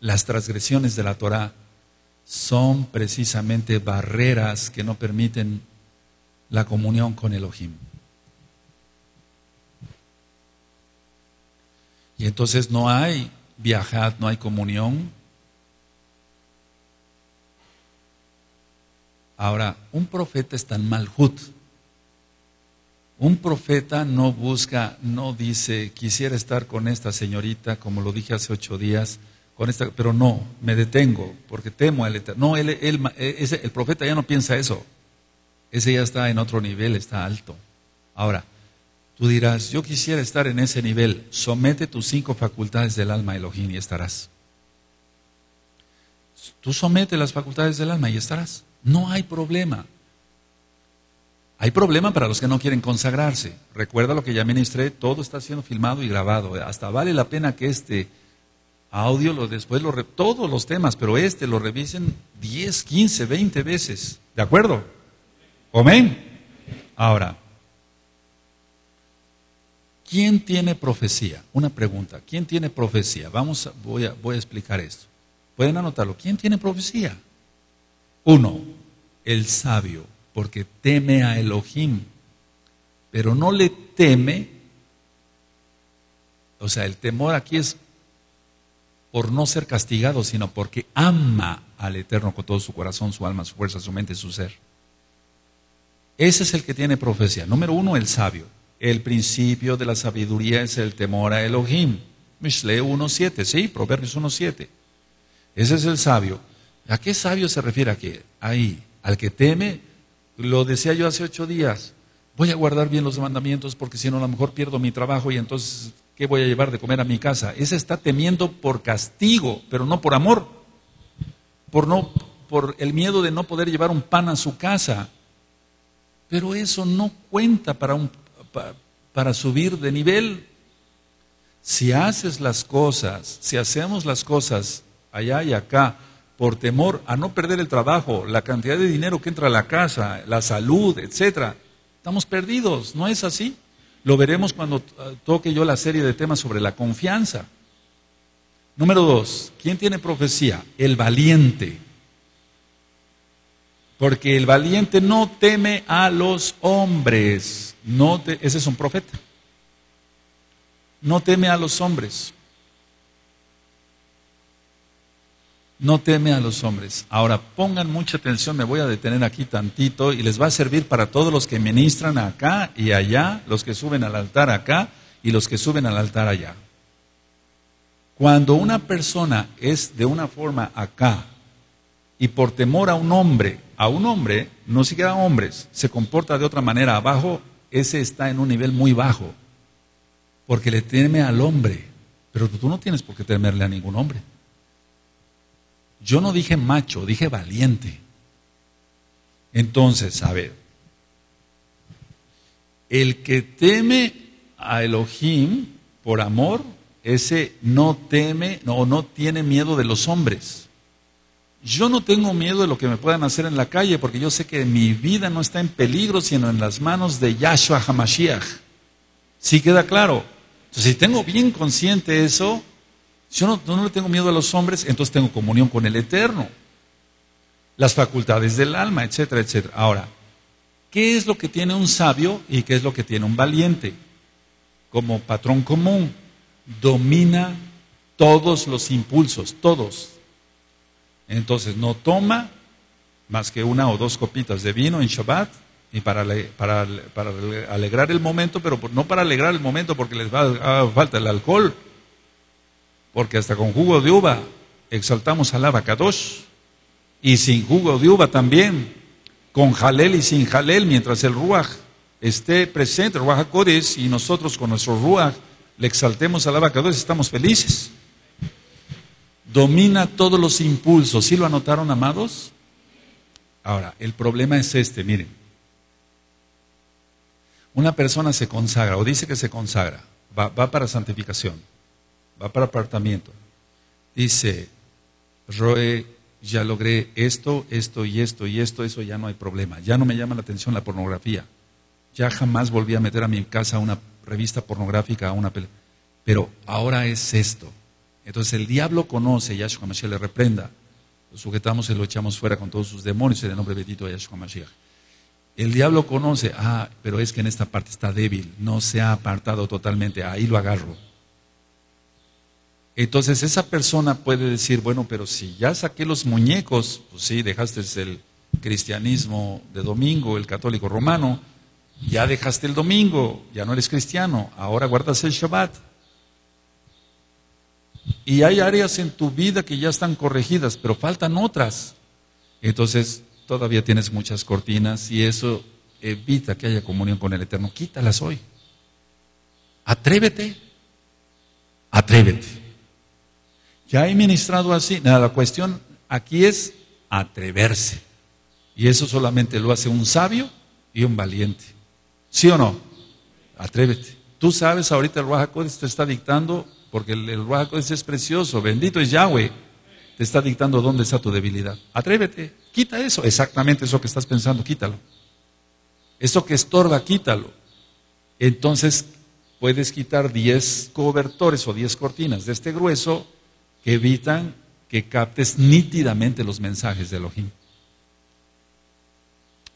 Las transgresiones de la Torá son precisamente barreras que no permiten la comunión con Elohim. Y entonces no hay viajad, no hay comunión. Ahora, un profeta está en Malhut. Un profeta no busca, no dice, quisiera estar con esta señorita, como lo dije hace ocho días, con esta, pero no, me detengo, porque temo al Eterno. No, él, él, ese, el profeta ya no piensa eso. Ese ya está en otro nivel, está alto. Ahora, tú dirás, yo quisiera estar en ese nivel. Somete tus cinco facultades del alma a Elohim y estarás. Tú somete las facultades del alma y estarás. No hay problema. Hay problema para los que no quieren consagrarse. Recuerda lo que ya ministré, todo está siendo filmado y grabado. Hasta vale la pena que este audio, lo, después lo, todos los temas, pero este lo revisen diez, quince, veinte veces. ¿De acuerdo? Amén. Ahora, ¿quién tiene profecía? Una pregunta, ¿quién tiene profecía? Vamos, a, voy, a, voy a explicar esto. Pueden anotarlo. ¿Quién tiene profecía? Uno, el sabio, porque teme a Elohim, pero no le teme, o sea, el temor aquí es por no ser castigado, sino porque ama al Eterno con todo su corazón, su alma, su fuerza, su mente, su ser. Ese es el que tiene profecía. Número uno, el sabio. El principio de la sabiduría es el temor a Elohim. Mishle uno siete, sí, Proverbios uno siete. Ese es el sabio. ¿A qué sabio se refiere aquí? Ahí, al que teme, lo decía yo hace ocho días, voy a guardar bien los mandamientos porque si no a lo mejor pierdo mi trabajo y entonces, ¿qué voy a llevar de comer a mi casa? Ese está temiendo por castigo, pero no por amor, por, no, por el miedo de no poder llevar un pan a su casa. Pero eso no cuenta para, un, para, para subir de nivel. Si haces las cosas, si hacemos las cosas allá y acá, por temor a no perder el trabajo, la cantidad de dinero que entra a la casa, la salud, etcétera, estamos perdidos, ¿no es así? Lo veremos cuando toque yo la serie de temas sobre la confianza. Número dos, ¿quién tiene profecía? El valiente. Porque el valiente no teme a los hombres. No te, ese es un profeta. No teme a los hombres. No teme a los hombres. Ahora, pongan mucha atención, me voy a detener aquí tantito y les va a servir para todos los que ministran acá y allá, los que suben al altar acá y los que suben al altar allá. Cuando una persona es de una forma acá y por temor a un hombre, a un hombre, no siquiera hombres, se comporta de otra manera abajo, ese está en un nivel muy bajo, porque le teme al hombre, pero tú no tienes por qué temerle a ningún hombre. Yo no dije macho, dije valiente. Entonces, a ver, el que teme a Elohim por amor, ese no teme, no, no tiene miedo de los hombres. Yo no tengo miedo de lo que me puedan hacer en la calle, porque yo sé que mi vida no está en peligro, sino en las manos de Yahshua Hamashiach. ¿Sí queda claro? Entonces, si tengo bien consciente eso, si yo no, no le tengo miedo a los hombres, entonces tengo comunión con el Eterno. Las facultades del alma, etcétera, etcétera. Ahora, ¿qué es lo que tiene un sabio y qué es lo que tiene un valiente? Como patrón común, domina todos los impulsos, todos. Entonces, no toma más que una o dos copitas de vino en Shabbat, y para, para, para alegrar el momento, pero no para alegrar el momento porque les va a falta el alcohol. Porque hasta con jugo de uva exaltamos al Abacador y sin jugo de uva también, con jalel y sin jalel, mientras el Ruach esté presente, el Ruach HaKodesh, y nosotros con nuestro Ruach le exaltemos al Abacador, estamos felices. Domina todos los impulsos, ¿sí lo anotaron, amados? Ahora, el problema es este, miren. Una persona se consagra, o dice que se consagra, va, va para santificación, va para apartamiento. Dice, Roe, ya logré esto, esto y esto y esto, eso ya no hay problema. Ya no me llama la atención la pornografía. Ya jamás volví a meter a mi casa una revista pornográfica, a una película. Pero ahora es esto. Entonces el diablo conoce, Yahshua Hamashiach le reprenda. Lo sujetamos y lo echamos fuera con todos sus demonios en el nombre bendito de Yahshua Hamashiach. El diablo conoce, ah, pero es que en esta parte está débil, no se ha apartado totalmente, ahí lo agarro. Entonces esa persona puede decir, bueno, pero si ya saqué los muñecos, pues sí, dejaste el cristianismo de domingo, el católico romano, ya dejaste el domingo, ya no eres cristiano, ahora guardas el Shabbat. Y hay áreas en tu vida que ya están corregidas, pero faltan otras. Entonces, todavía tienes muchas cortinas y eso evita que haya comunión con el Eterno. Quítalas hoy. Atrévete. Atrévete. Ya he ministrado así. Nada, la cuestión aquí es atreverse. Y eso solamente lo hace un sabio y un valiente. ¿Sí o no? Atrévete. Tú sabes, ahorita el Ruach HaKodesh te está dictando... Porque el, el Ruach HaKodesh es precioso, bendito es Yahweh, te está dictando dónde está tu debilidad. Atrévete, quita eso, exactamente eso que estás pensando, quítalo. Eso que estorba, quítalo. Entonces puedes quitar diez cobertores o diez cortinas de este grueso que evitan que captes nítidamente los mensajes de Elohim.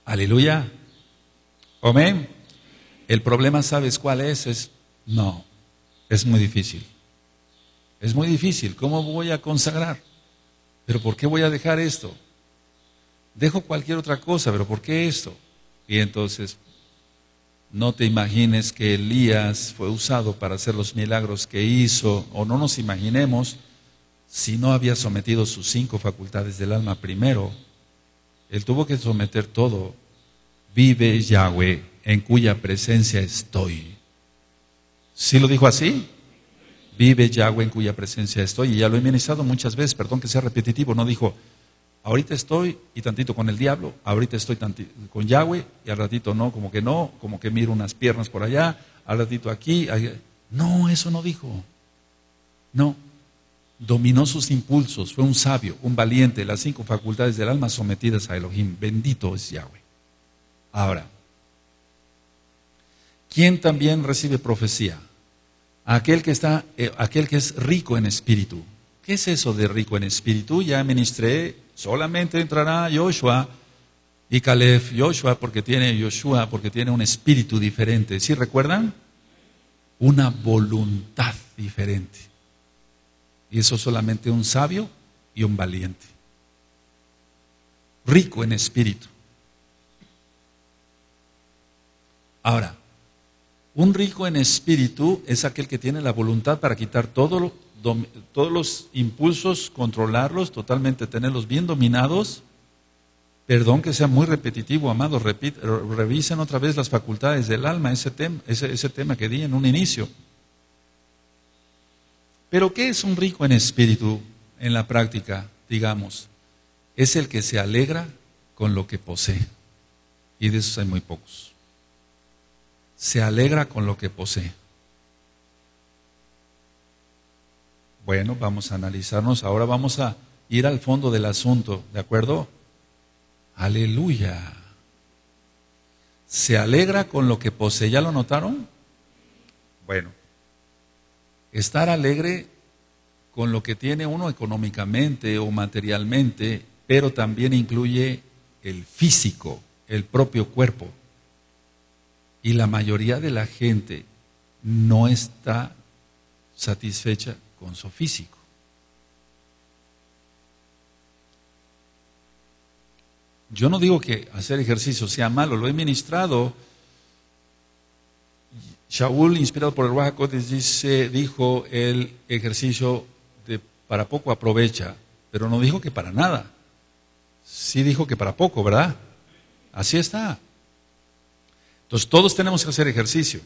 Aleluya. Amén. El problema, ¿sabes cuál es? Es no, es muy difícil. Es muy difícil, ¿cómo voy a consagrar? ¿Pero por qué voy a dejar esto? Dejo cualquier otra cosa, ¿pero por qué esto? Y entonces, no te imagines que Elías fue usado para hacer los milagros que hizo, o no nos imaginemos, si no había sometido sus cinco facultades del alma primero. Él tuvo que someter todo. Vive Yahweh, en cuya presencia estoy. ¿Sí lo dijo así? Vive Yahweh en cuya presencia estoy. Y ya lo he ministrado muchas veces, perdón que sea repetitivo. No dijo, ahorita estoy y tantito con el diablo, ahorita estoy tantito con Yahweh y al ratito no, como que no, como que miro unas piernas por allá, al ratito aquí, allá. No, eso no dijo. No, dominó sus impulsos, fue un sabio, un valiente. Las cinco facultades del alma sometidas a Elohim. Bendito es Yahweh. Ahora, ¿quién también recibe profecía? Aquel que está, eh, aquel que es rico en espíritu. ¿Qué es eso de rico en espíritu? Ya ministré, solamente entrará Joshua y Caleb. Joshua porque tiene Joshua, porque tiene un espíritu diferente. ¿Sí recuerdan? Una voluntad diferente. Y eso solamente un sabio y un valiente. Rico en espíritu. Ahora, un rico en espíritu es aquel que tiene la voluntad para quitar todo lo, dom, todos los impulsos, controlarlos, totalmente tenerlos bien dominados. Perdón que sea muy repetitivo, amados, revisen otra vez las facultades del alma, ese tema, ese, ese tema que di en un inicio. Pero ¿qué es un rico en espíritu en la práctica, digamos? Es el que se alegra con lo que posee. Y de esos hay muy pocos. Se alegra con lo que posee. Bueno, vamos a analizarnos. Ahora vamos a ir al fondo del asunto, ¿de acuerdo? Aleluya. Se alegra con lo que posee. ¿Ya lo notaron? Bueno, estar alegre con lo que tiene uno económicamente o materialmente, pero también incluye el físico, el propio cuerpo. Y la mayoría de la gente no está satisfecha con su físico. Yo no digo que hacer ejercicio sea malo, lo he ministrado. Shaul, inspirado por el Ruach HaKodesh, dice, dijo, el ejercicio de para poco aprovecha, pero no dijo que para nada. Sí dijo que para poco, ¿verdad? Así está. Entonces todos tenemos que hacer ejercicio,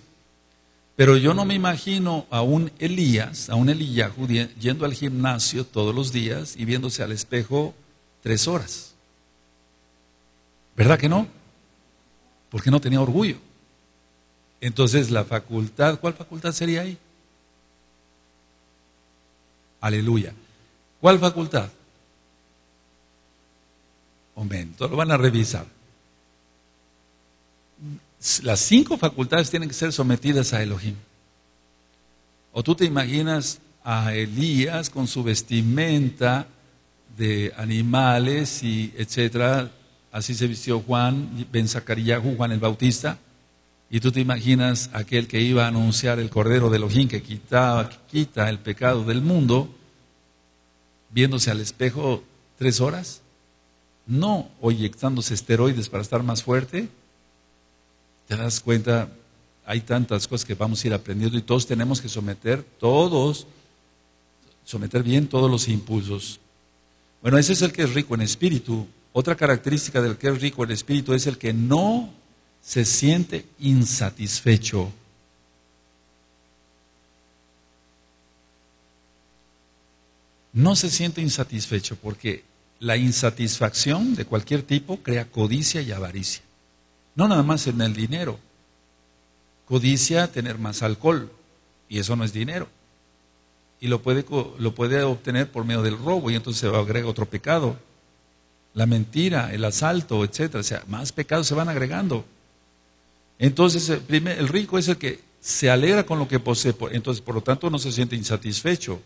pero yo no me imagino a un Elías, a un Eliyahu yendo al gimnasio todos los días y viéndose al espejo tres horas. ¿Verdad que no? Porque no tenía orgullo. Entonces la facultad, ¿cuál facultad sería ahí? Aleluya. ¿Cuál facultad? Momento, lo van a revisar. Las cinco facultades tienen que ser sometidas a Elohim. O tú te imaginas a Elías con su vestimenta de animales y etcétera, así se vistió Juan, ben Zacarías, Juan el Bautista, y tú te imaginas aquel que iba a anunciar el Cordero de Elohim que quitaba, que quita el pecado del mundo, viéndose al espejo tres horas, no, o inyectándose esteroides para estar más fuerte. Te das cuenta, hay tantas cosas que vamos a ir aprendiendo y todos tenemos que someter, todos, someter bien todos los impulsos. Bueno, ese es el que es rico en espíritu. Otra característica del que es rico en espíritu es el que no se siente insatisfecho. No se siente insatisfecho porque la insatisfacción de cualquier tipo crea codicia y avaricia. No nada más en el dinero. Codicia tener más alcohol y eso no es dinero. Y lo puede, lo puede obtener por medio del robo y entonces se agrega otro pecado. La mentira, el asalto, etcétera. O sea, más pecados se van agregando. Entonces el, primer, el rico es el que se alegra con lo que posee. Entonces por lo tanto no se siente insatisfecho.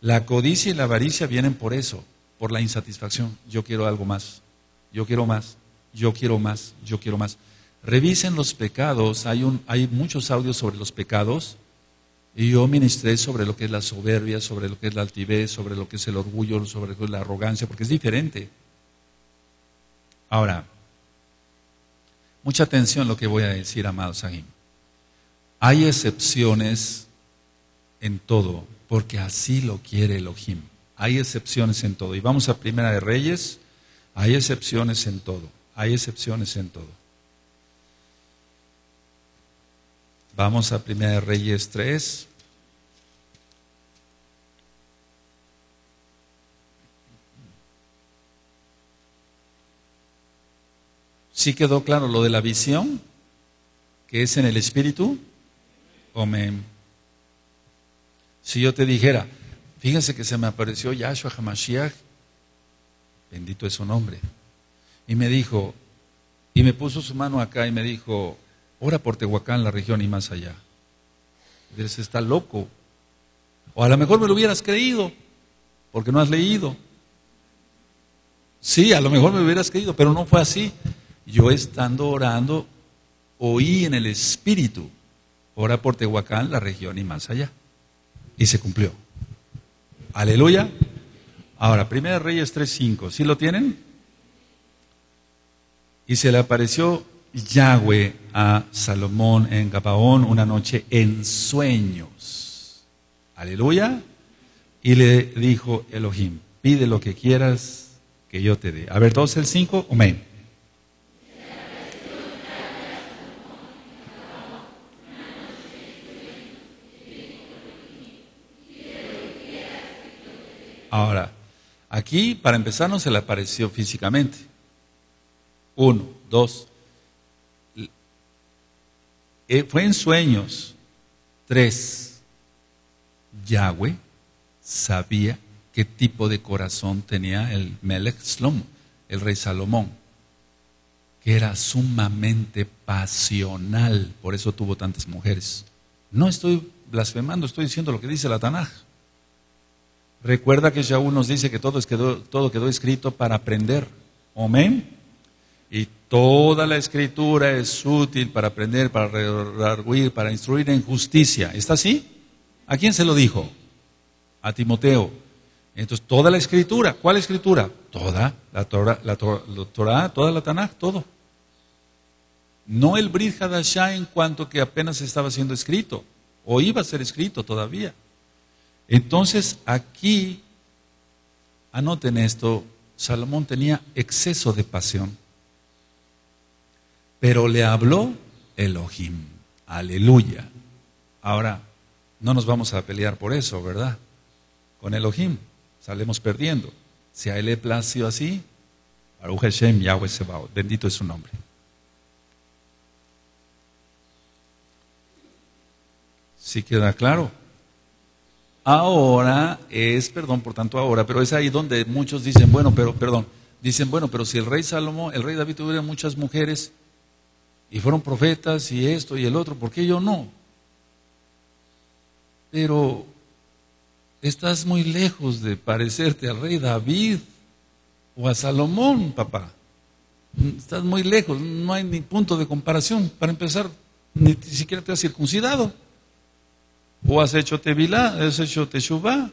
La codicia y la avaricia vienen por eso, por la insatisfacción. Yo quiero algo más, yo quiero más. Yo quiero más, yo quiero más. Revisen los pecados, hay, un, hay muchos audios sobre los pecados y yo ministré sobre lo que es la soberbia, sobre lo que es la altivez, sobre lo que es el orgullo, sobre lo que es la arrogancia, porque es diferente. Ahora, mucha atención lo que voy a decir, amados Sahim. Hay excepciones en todo, porque así lo quiere Elohim. Hay excepciones en todo. Y vamos a Primera de Reyes, hay excepciones en todo. Hay excepciones en todo. Vamos a Primera de Reyes tres. ¿Sí quedó claro lo de la visión? ¿Que es en el espíritu? Amén. Si yo te dijera, fíjense que se me apareció Yahshua Hamashiach, bendito es su nombre. Y me dijo, y me puso su mano acá y me dijo, ora por Tehuacán, la región y más allá. Dices, está loco. O a lo mejor me lo hubieras creído, porque no has leído. Sí, a lo mejor me lo hubieras creído, pero no fue así. Yo estando orando, oí en el espíritu, ora por Tehuacán, la región y más allá. Y se cumplió. Aleluya. Ahora, Primera Reyes tres cinco, ¿sí lo tienen? Y se le apareció Yahweh a Salomón en Gabaón una noche en sueños. Aleluya. Y le dijo Elohim, pide lo que quieras que yo te dé. A ver, doce el cinco, amén. Ahora, aquí para empezar no se le apareció físicamente. Uno, dos, fue en sueños. Tres, Yahweh sabía qué tipo de corazón tenía el Melech Shlomo, el rey Salomón, que era sumamente pasional, por eso tuvo tantas mujeres. No estoy blasfemando, estoy diciendo lo que dice la Tanakh. Recuerda que Shaul nos dice que todo quedó, todo quedó escrito para aprender. Amén. Y toda la escritura es útil para aprender, para redarguir, para instruir en justicia. ¿Está así? ¿A quién se lo dijo? A Timoteo. Entonces, toda la escritura. ¿Cuál escritura? Toda la Torah, la Torah, toda la Tanakh, todo. No el B'rit Hadashah en cuanto que apenas estaba siendo escrito, o iba a ser escrito todavía. Entonces, aquí, anoten esto, Salomón tenía exceso de pasión. Pero le habló Elohim. Aleluya. Ahora, no nos vamos a pelear por eso, ¿verdad? Con Elohim, salemos perdiendo. Si a él le plació así, Baruch Hashem, Yahweh Sebaot. Bendito es su nombre. ¿Sí queda claro? Ahora es, perdón, por tanto ahora, pero es ahí donde muchos dicen, bueno, pero, perdón, dicen, bueno, pero si el rey Salomón, el rey David tuviera muchas mujeres y fueron profetas y esto y el otro, ¿por qué yo no? Pero estás muy lejos de parecerte al rey David o a Salomón, papá. Estás muy lejos, no hay ni punto de comparación. Para empezar, ni siquiera te has circuncidado. ¿O has hecho tevilá? ¿Has hecho techubá?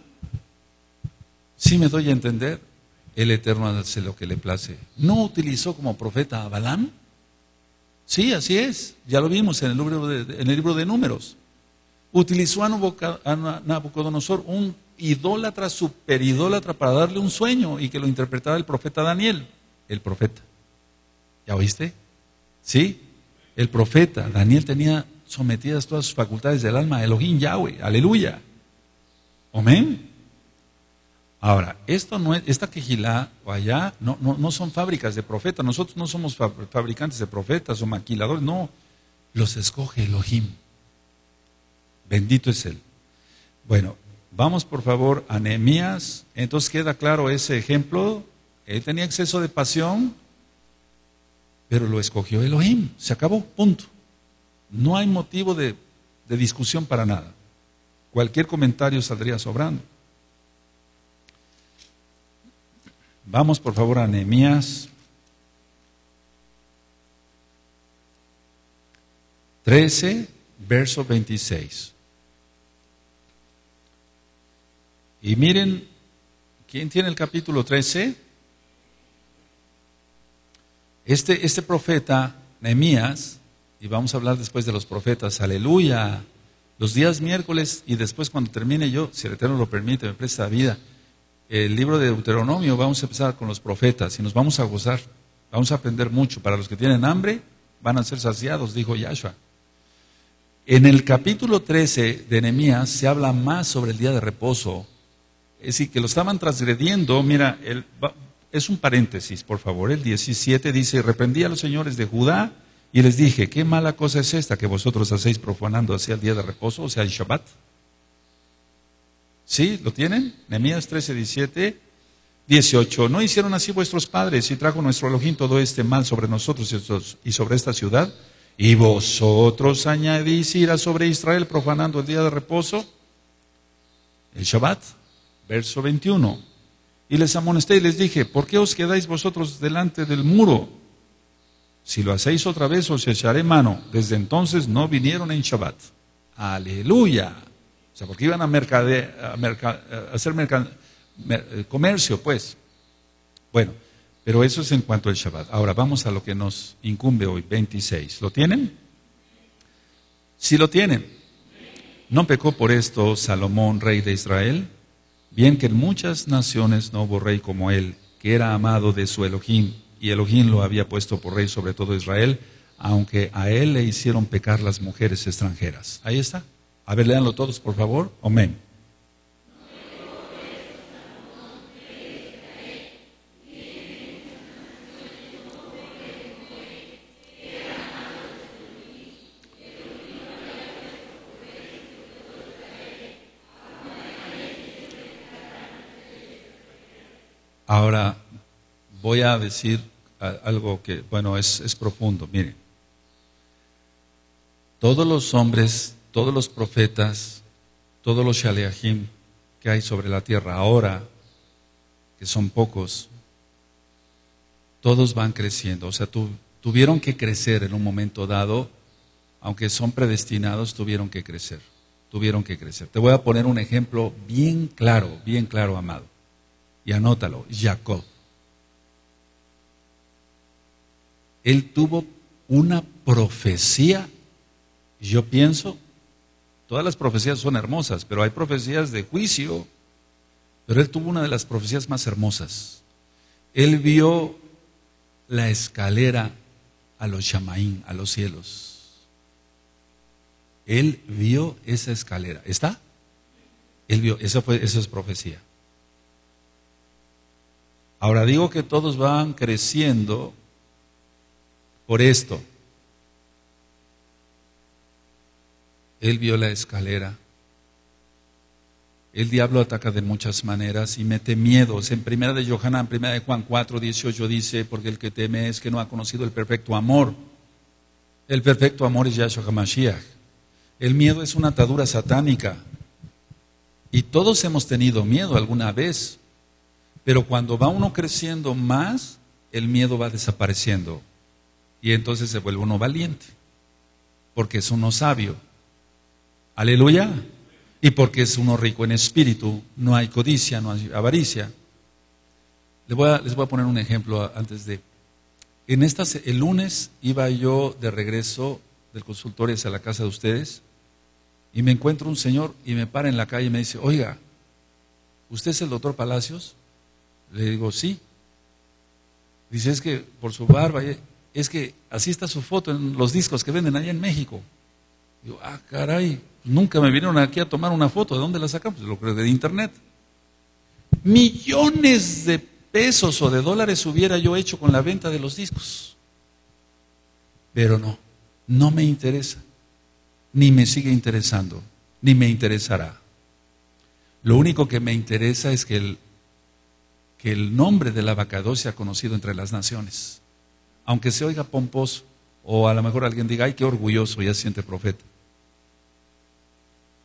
Sí, me doy a entender. El Eterno hace lo que le place. ¿No utilizó como profeta a Balaam? Sí, así es. Ya lo vimos en el libro de, en el libro de Números. Utilizó a Nabucodonosor, un idólatra, superidólatra, para darle un sueño y que lo interpretara el profeta Daniel. El profeta. ¿Ya oíste? Sí. El profeta. Daniel tenía sometidas todas sus facultades del alma, Elohim Yahweh, aleluya, amén. Ahora, esto no es, esta Kehilá o allá, no, no, no son fábricas de profetas, nosotros no somos fabricantes de profetas o maquiladores, no, los escoge Elohim, bendito es Él. Bueno, vamos por favor a Nehemías, entonces queda claro ese ejemplo, él tenía exceso de pasión, pero lo escogió Elohim, se acabó, punto. No hay motivo de, de discusión para nada. Cualquier comentario saldría sobrando. Vamos por favor a Nehemías trece, verso veintiséis. Y miren, ¿quién tiene el capítulo trece? Este, este profeta, Nehemías. Y vamos a hablar después de los profetas, aleluya, los días miércoles y después cuando termine yo, si el Eterno lo permite, me presta vida, el libro de Deuteronomio, vamos a empezar con los profetas y nos vamos a gozar, vamos a aprender mucho, para los que tienen hambre van a ser saciados, dijo Yahshua. En el capítulo trece de Nehemías se habla más sobre el día de reposo, es decir, que lo estaban transgrediendo, mira, el, es un paréntesis por favor, el diecisiete dice, reprendí a los señores de Judá, y les dije, ¿qué mala cosa es esta que vosotros hacéis profanando hacia el día de reposo, o sea, el Shabbat? ¿Sí? ¿Lo tienen? Nehemías trece, diecisiete, dieciocho. ¿No hicieron así vuestros padres y trajo nuestro Elohim todo este mal sobre nosotros y sobre esta ciudad? ¿Y vosotros añadís ira sobre Israel profanando el día de reposo? El Shabbat, verso veintiuno. Y les amonesté y les dije, ¿por qué os quedáis vosotros delante del muro? Si lo hacéis otra vez, os echaré mano. Desde entonces no vinieron en Shabbat. Aleluya. O sea, porque iban a, mercade, a, merca, a hacer merca, mer, comercio, pues. Bueno, pero eso es en cuanto al Shabbat. Ahora vamos a lo que nos incumbe hoy, veintiséis. ¿Lo tienen? Sí lo tienen. ¿No pecó por esto Salomón, rey de Israel? Bien que en muchas naciones no hubo rey como él, que era amado de su Elohim. Y Elohim lo había puesto por rey sobre todo Israel, aunque a él le hicieron pecar las mujeres extranjeras. Ahí está. A ver, léanlo todos, por favor. Amén. Ahora voy a decir algo que, bueno, es, es profundo. Miren, todos los hombres, todos los profetas, todos los shaleahim que hay sobre la tierra ahora, que son pocos, todos van creciendo. O sea, tu, tuvieron que crecer en un momento dado, aunque son predestinados, tuvieron que crecer, tuvieron que crecer. Te voy a poner un ejemplo bien claro, bien claro, amado. Y anótalo, Jacob. Él tuvo una profecía, yo pienso, todas las profecías son hermosas, pero hay profecías de juicio, pero él tuvo una de las profecías más hermosas. Él vio la escalera a los Shamaín, a los cielos. Él vio esa escalera, ¿está? Él vio, esa fue, esa es profecía. Ahora digo que todos van creciendo por esto. Él vio la escalera. El diablo ataca de muchas maneras y mete miedos. En primera de Yohanan, primera de Juan cuatro, dieciocho dice, porque el que teme es que no ha conocido el perfecto amor. El perfecto amor es Yahshua Hamashiach. El miedo es una atadura satánica. Y todos hemos tenido miedo alguna vez. Pero cuando va uno creciendo más, el miedo va desapareciendo. Y entonces se vuelve uno valiente. Porque es uno sabio. Aleluya. Y porque es uno rico en espíritu, no hay codicia, no hay avaricia. Les voy a, les voy a poner un ejemplo antes de... En estas, el lunes iba yo de regreso del consultorio hacia la casa de ustedes y me encuentro un señor y me para en la calle y me dice, oiga, ¿usted es el doctor Palacios? Le digo, sí. Dice, es que por su barba, es que así está su foto en los discos que venden allá en México. Digo, ah, caray, nunca me vinieron aquí a tomar una foto. ¿De dónde la sacamos? Lo creo de internet. Millones de pesos o de dólares hubiera yo hecho con la venta de los discos. Pero no, no me interesa. Ni me sigue interesando, ni me interesará. Lo único que me interesa es que el, que el nombre del Abacador sea conocido entre las naciones. Aunque se oiga pomposo, o a lo mejor alguien diga, ay, qué orgulloso, ya se siente profeta.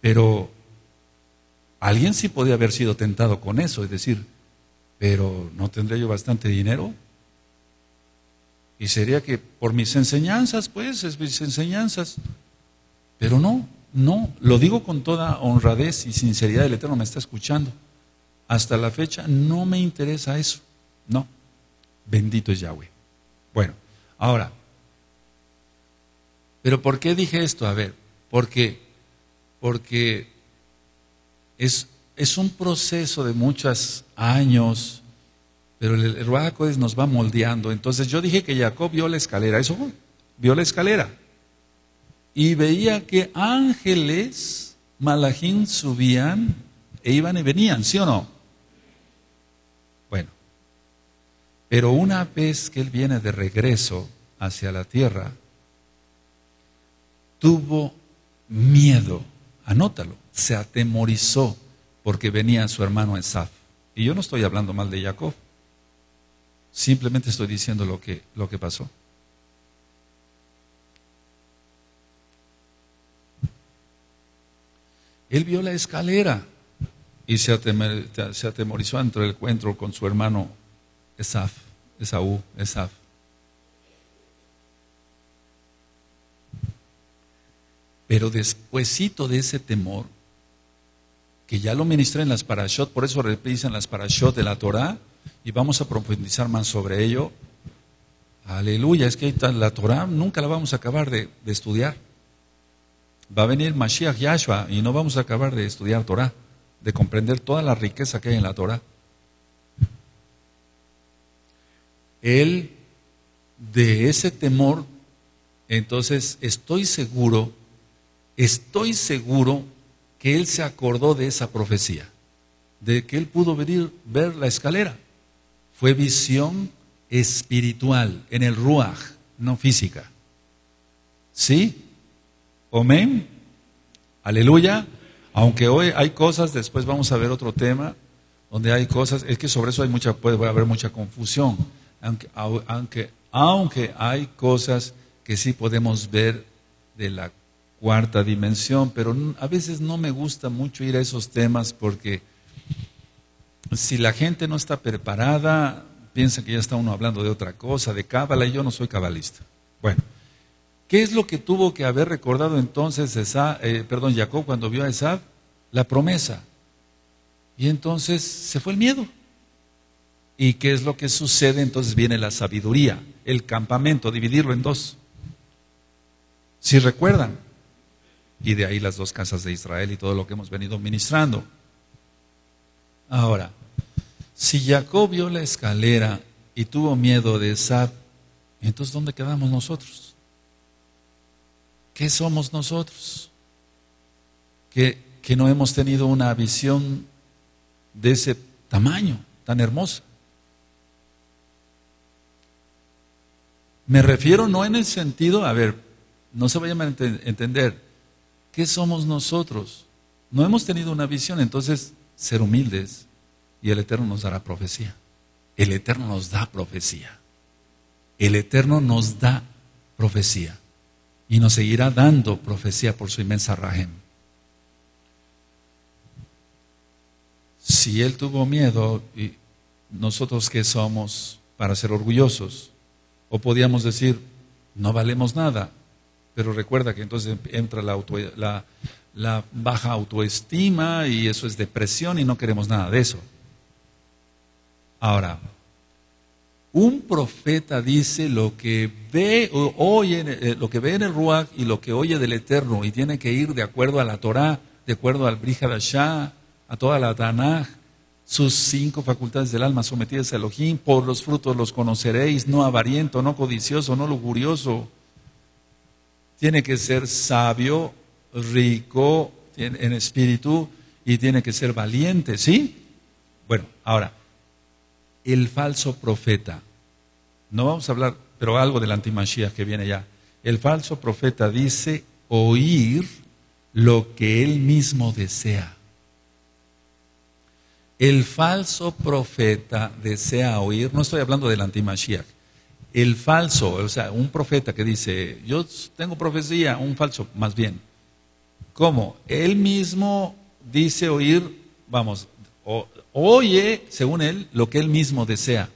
Pero alguien sí podía haber sido tentado con eso, es decir, pero ¿no tendría yo bastante dinero? Y sería que por mis enseñanzas, pues, es mis enseñanzas. Pero no, no, lo digo con toda honradez y sinceridad, el Eterno me está escuchando. Hasta la fecha no me interesa eso, no. Bendito es Yahweh. Bueno, ahora, ¿pero por qué dije esto? A ver, ¿por qué? Porque es, es un proceso de muchos años, pero el, el Ruach HaKodesh nos va moldeando. Entonces yo dije que Jacob vio la escalera, eso fue, vio la escalera. Y veía que ángeles, Malajín, subían e iban y venían, ¿sí o no? Bueno, pero una vez que él viene de regreso hacia la tierra, tuvo miedo. Anótalo, se atemorizó porque venía su hermano Esav. Y yo no estoy hablando mal de Jacob, simplemente estoy diciendo lo que, lo que pasó. Él vio la escalera y se atemorizó ante el encuentro con su hermano Esav, Esaú, Esav. Pero despuesito de ese temor, que ya lo ministré en las Parashot, por eso repisan las Parashot de la Torah, y vamos a profundizar más sobre ello. Aleluya, es que la Torah nunca la vamos a acabar de, de estudiar. Va a venir Mashiach Yahshua y no vamos a acabar de estudiar Torah, de comprender toda la riqueza que hay en la Torah. Él, de ese temor, entonces estoy seguro Estoy seguro que él se acordó de esa profecía, de que él pudo venir, ver la escalera. Fue visión espiritual, en el Ruach, no física. ¿Sí? ¿Amén? Aleluya. Aunque hoy hay cosas, después vamos a ver otro tema, donde hay cosas, es que sobre eso hay mucha, puede haber mucha confusión. Aunque, aunque, aunque hay cosas que sí podemos ver de la cuarta dimensión, pero a veces no me gusta mucho ir a esos temas porque si la gente no está preparada, piensa que ya está uno hablando de otra cosa, de cábala, y yo no soy cabalista. Bueno, ¿qué es lo que tuvo que haber recordado entonces Esa, eh, perdón, Jacob cuando vio a Esav? La promesa. Y entonces se fue el miedo. ¿Y qué es lo que sucede? Entonces viene la sabiduría, el campamento, dividirlo en dos. Si recuerdan, y de ahí las dos casas de Israel y todo lo que hemos venido ministrando. Ahora, si Jacob vio la escalera y tuvo miedo de Esav, entonces ¿dónde quedamos nosotros? ¿Qué somos nosotros? Que, que no hemos tenido una visión de ese tamaño tan hermosa. Me refiero no en el sentido, a ver, no se vayan a ent entender, ¿qué somos nosotros? No hemos tenido una visión, entonces ser humildes y el Eterno nos dará profecía. El Eterno nos da profecía. El Eterno nos da profecía y nos seguirá dando profecía por su inmensa rajem. Si Él tuvo miedo, ¿y nosotros qué somos para ser orgullosos? O podíamos decir, no valemos nada, pero recuerda que entonces entra la, auto, la, la baja autoestima y eso es depresión y no queremos nada de eso. Ahora, un profeta dice lo que ve, o oye, lo que ve en el Ruach y lo que oye del Eterno, y tiene que ir de acuerdo a la Torah, de acuerdo al B'rit Hadashah, a toda la Tanakh. Sus cinco facultades del alma sometidas a Elohim, por los frutos los conoceréis, no avariento, no codicioso, no lujurioso. Tiene que ser sabio, rico en espíritu y tiene que ser valiente, ¿sí? Bueno, ahora, el falso profeta, no vamos a hablar, pero algo del antimashiach que viene ya. El falso profeta dice oír lo que él mismo desea. El falso profeta desea oír, no estoy hablando del antimashiach, el falso, o sea, un profeta que dice, yo tengo profecía, un falso, más bien. ¿Cómo? Él mismo dice oír, vamos, o, oye, según él, lo que él mismo desea.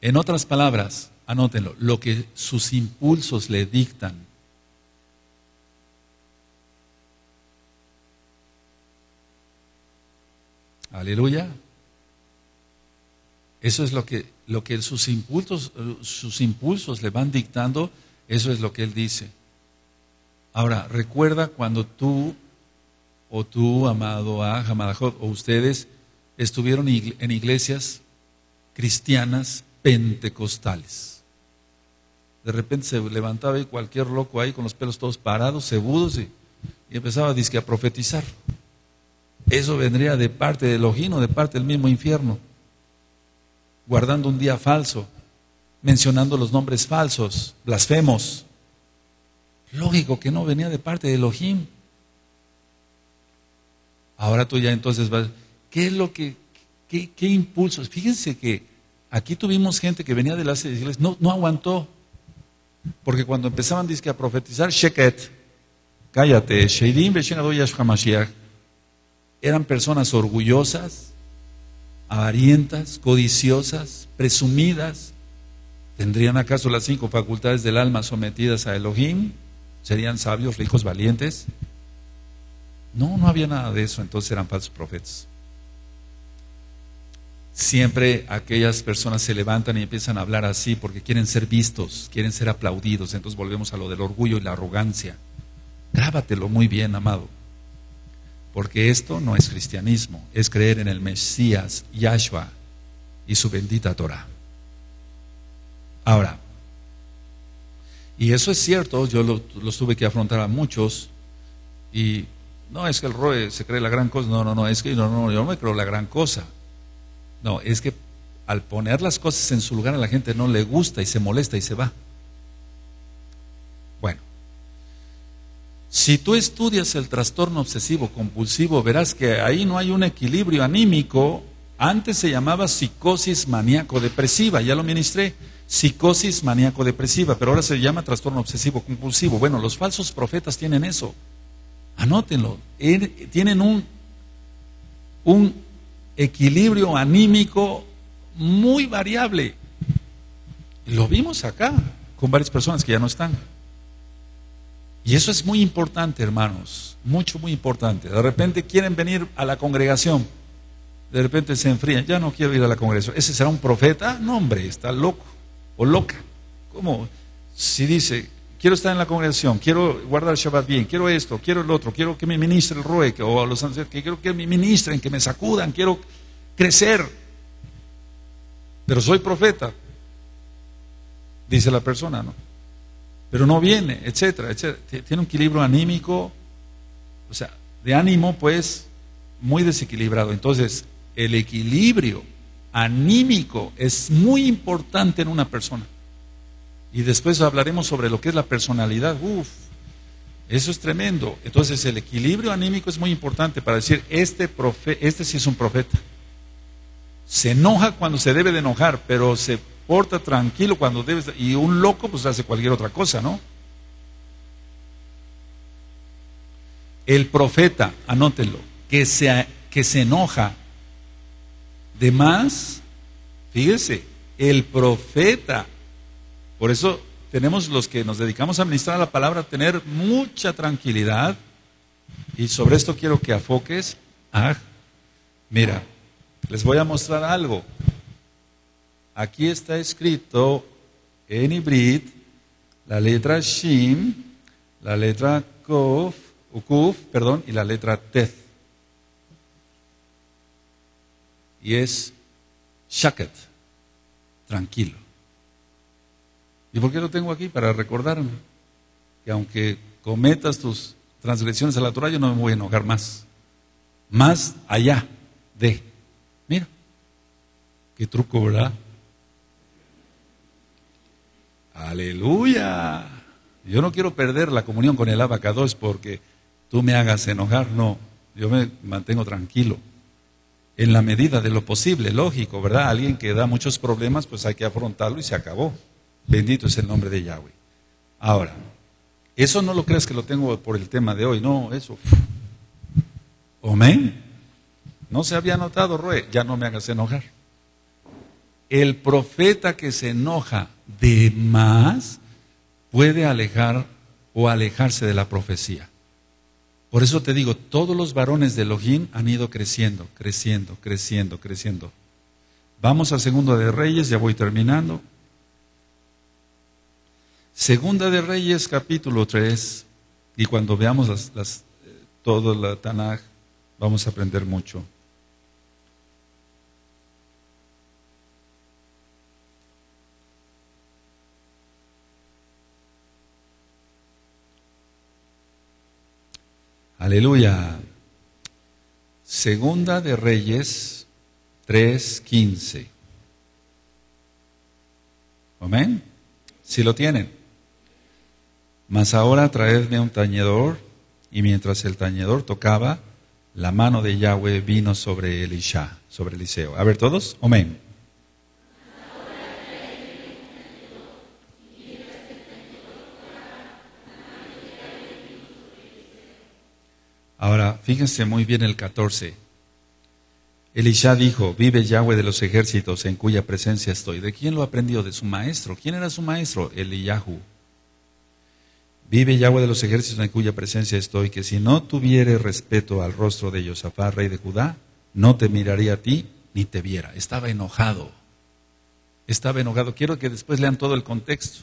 En otras palabras, anótenlo, lo que sus impulsos le dictan. Aleluya. Eso es lo que, lo que sus impulsos, sus impulsos le van dictando, eso es lo que él dice. Ahora, recuerda cuando tú, o tú, amado Aj, amada Jod, o ustedes, estuvieron en iglesias cristianas pentecostales. De repente se levantaba y cualquier loco ahí con los pelos todos parados, cebudos, y, y empezaba dizque, a profetizar. Eso vendría de parte del Elohim, de parte del mismo infierno, guardando un día falso, mencionando los nombres falsos, blasfemos. Lógico que no venía de parte del Elohim. Ahora tú ya entonces vas, ¿qué es lo que, qué, qué impulsos? Fíjense que aquí tuvimos gente que venía de las iglesias, no, no aguantó, porque cuando empezaban dizque a profetizar, Sheket, cállate, Sheidim, Veshen Adón Yahshua HaMashiach. Eran personas orgullosas, avarientas, codiciosas, presumidas. ¿Tendrían acaso las cinco facultades del alma sometidas a Elohim? ¿Serían sabios, ricos, valientes? No, no había nada de eso, entonces eran falsos profetas. Siempre aquellas personas se levantan y empiezan a hablar así porque quieren ser vistos, quieren ser aplaudidos. Entonces volvemos a lo del orgullo y la arrogancia. Grábatelo muy bien, amado. Porque esto no es cristianismo, es creer en el Mesías, Yahshua y su bendita Torah. Ahora, y eso es cierto, yo lo, los tuve que afrontar a muchos, y no es que el Roe se cree la gran cosa, no, no, no, es que no, no, yo no me creo la gran cosa. No, es que al poner las cosas en su lugar a la gente no le gusta y se molesta y se va. Bueno. Si tú estudias el trastorno obsesivo compulsivo, verás que ahí no hay un equilibrio anímico. Antes se llamaba psicosis maníaco-depresiva, ya lo ministré, psicosis maníaco-depresiva, pero ahora se llama trastorno obsesivo compulsivo. Bueno, los falsos profetas tienen eso, anótenlo, tienen un, un equilibrio anímico muy variable. Lo vimos acá con varias personas que ya no están. Y eso es muy importante, hermanos, mucho, muy importante. De repente quieren venir a la congregación, de repente se enfrían, ya no quiero ir a la congregación. ¿Ese será un profeta? No, hombre, está loco o loca. ¿Cómo? Si dice, quiero estar en la congregación, quiero guardar el Shabbat bien, quiero esto, quiero el otro, quiero que me ministre el Roe, o a los ancianos, que quiero que me ministren, que me sacudan, quiero crecer, pero soy profeta, dice la persona, ¿no? Pero no viene, etcétera, etcétera. Tiene un equilibrio anímico, o sea, de ánimo, pues, muy desequilibrado. Entonces, el equilibrio anímico es muy importante en una persona. Y después hablaremos sobre lo que es la personalidad. Uf, eso es tremendo. Entonces el equilibrio anímico es muy importante para decir, este, profe, este sí es un profeta. Se enoja cuando se debe de enojar, pero se porta tranquilo cuando debe. Y un loco pues hace cualquier otra cosa, ¿no? El profeta, anótenlo, que se, que se enoja de más, fíjese, el profeta. Por eso tenemos los que nos dedicamos a ministrar la palabra, tener mucha tranquilidad. Y sobre esto quiero que afoques. Ah, mira, les voy a mostrar algo. Aquí está escrito en Ibrit, la letra Shin, la letra Kof, Ukuf, perdón, y la letra Tez. Y es Shaket, tranquilo. ¿Y por qué lo tengo aquí? Para recordarme que aunque cometas tus transgresiones a la Torah, yo no me voy a enojar más. Más allá de. Mira, qué truco, ¿verdad? Aleluya. Yo no quiero perder la comunión con el Abacador porque tú me hagas enojar. No, yo me mantengo tranquilo. En la medida de lo posible, lógico, ¿verdad? Alguien que da muchos problemas, pues hay que afrontarlo y se acabó. Bendito es el nombre de Yahweh. Ahora, eso no lo creas que lo tengo por el tema de hoy. No, eso. Amén. No se había notado, Roe. Ya no me hagas enojar. El profeta que se enoja de más puede alejar o alejarse de la profecía. Por eso te digo, todos los varones de Elohim han ido creciendo, creciendo, creciendo, creciendo. Vamos a Segunda de Reyes, ya voy terminando. Segunda de Reyes, capítulo tres. Y cuando veamos las, las, eh, todo la Tanakh, vamos a aprender mucho. Aleluya. Segunda de Reyes tres quince. Amén. Si lo tienen. Mas ahora traedme un tañedor. Y mientras el tañedor tocaba, la mano de Yahweh vino sobre Elisha, sobre Eliseo. A ver todos, amén. Ahora, fíjense muy bien el catorce. Elisha dijo, vive Yahweh de los ejércitos en cuya presencia estoy. ¿De quién lo aprendió? De su maestro. ¿Quién era su maestro? Eliyahu. Vive Yahweh de los ejércitos en cuya presencia estoy, que si no tuviere respeto al rostro de Josafat, rey de Judá, no te miraría a ti ni te viera. Estaba enojado. Estaba enojado. Quiero que después lean todo el contexto.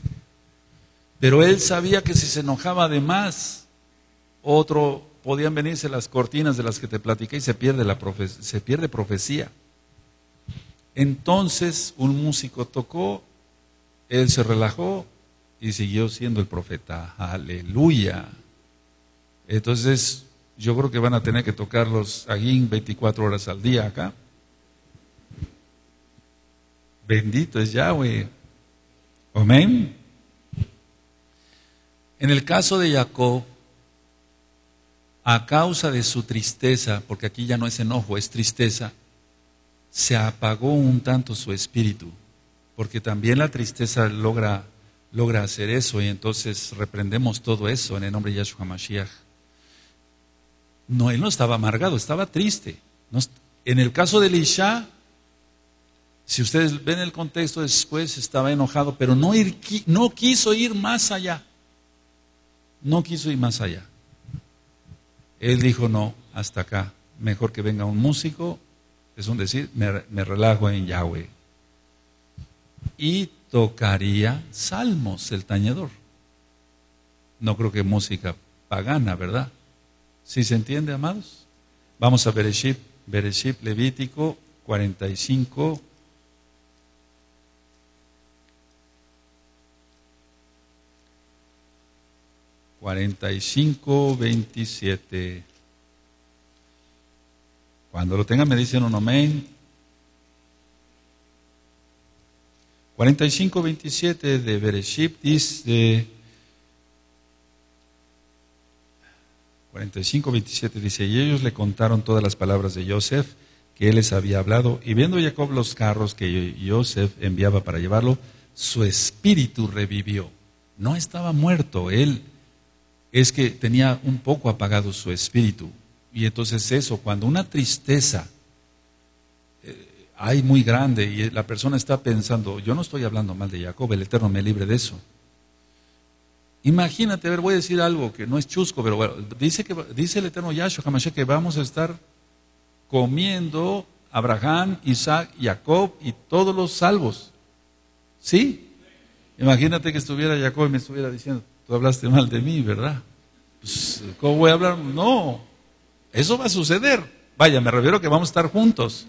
Pero él sabía que si se enojaba de más, otro... podían venirse las cortinas de las que te platiqué y se pierde, la profe se pierde profecía. Entonces un músico tocó, él se relajó y siguió siendo el profeta. Aleluya. Entonces yo creo que van a tener que tocar los aguín veinticuatro horas al día acá. Bendito es Yahweh. Amén. En el caso de Jacob, a causa de su tristeza, porque aquí ya no es enojo, es tristeza, se apagó un tanto su espíritu, porque también la tristeza logra, logra hacer eso, y entonces reprendemos todo eso en el nombre de Yahshua Hamashiach. No, él no estaba amargado, estaba triste. En el caso de Elisha, si ustedes ven el contexto después, estaba enojado, pero no, ir, no quiso ir más allá. No quiso ir más allá. Él dijo, no, hasta acá, mejor que venga un músico, es un decir, me, me relajo en Yahweh. Y tocaría salmos el tañedor. No creo que música pagana, ¿verdad? ¿Sí se entiende, amados? Vamos a Bereshit, Bereshit Levítico cuarenta y cinco. cuarenta y cinco, veintisiete. Cuando lo tengan me dicen un amén. cuarenta y cinco veintisiete de Bereshit dice, cuarenta y cinco veintisiete dice, y ellos le contaron todas las palabras de Yosef que él les había hablado, y viendo Jacob los carros que Yosef enviaba para llevarlo, su espíritu revivió. No estaba muerto, él es que tenía un poco apagado su espíritu. Y entonces eso, cuando una tristeza eh, hay muy grande y la persona está pensando, yo no estoy hablando mal de Jacob, el Eterno me libre de eso. Imagínate, a ver, voy a decir algo que no es chusco, pero bueno, dice, que, dice el Eterno Yahshua Hamashiach que vamos a estar comiendo Abraham, Isaac, Jacob y todos los salvos. ¿Sí? Imagínate que estuviera Jacob y me estuviera diciendo, tú hablaste mal de mí, ¿verdad? Pues, ¿cómo voy a hablar? No, eso va a suceder. Vaya, me refiero a que vamos a estar juntos.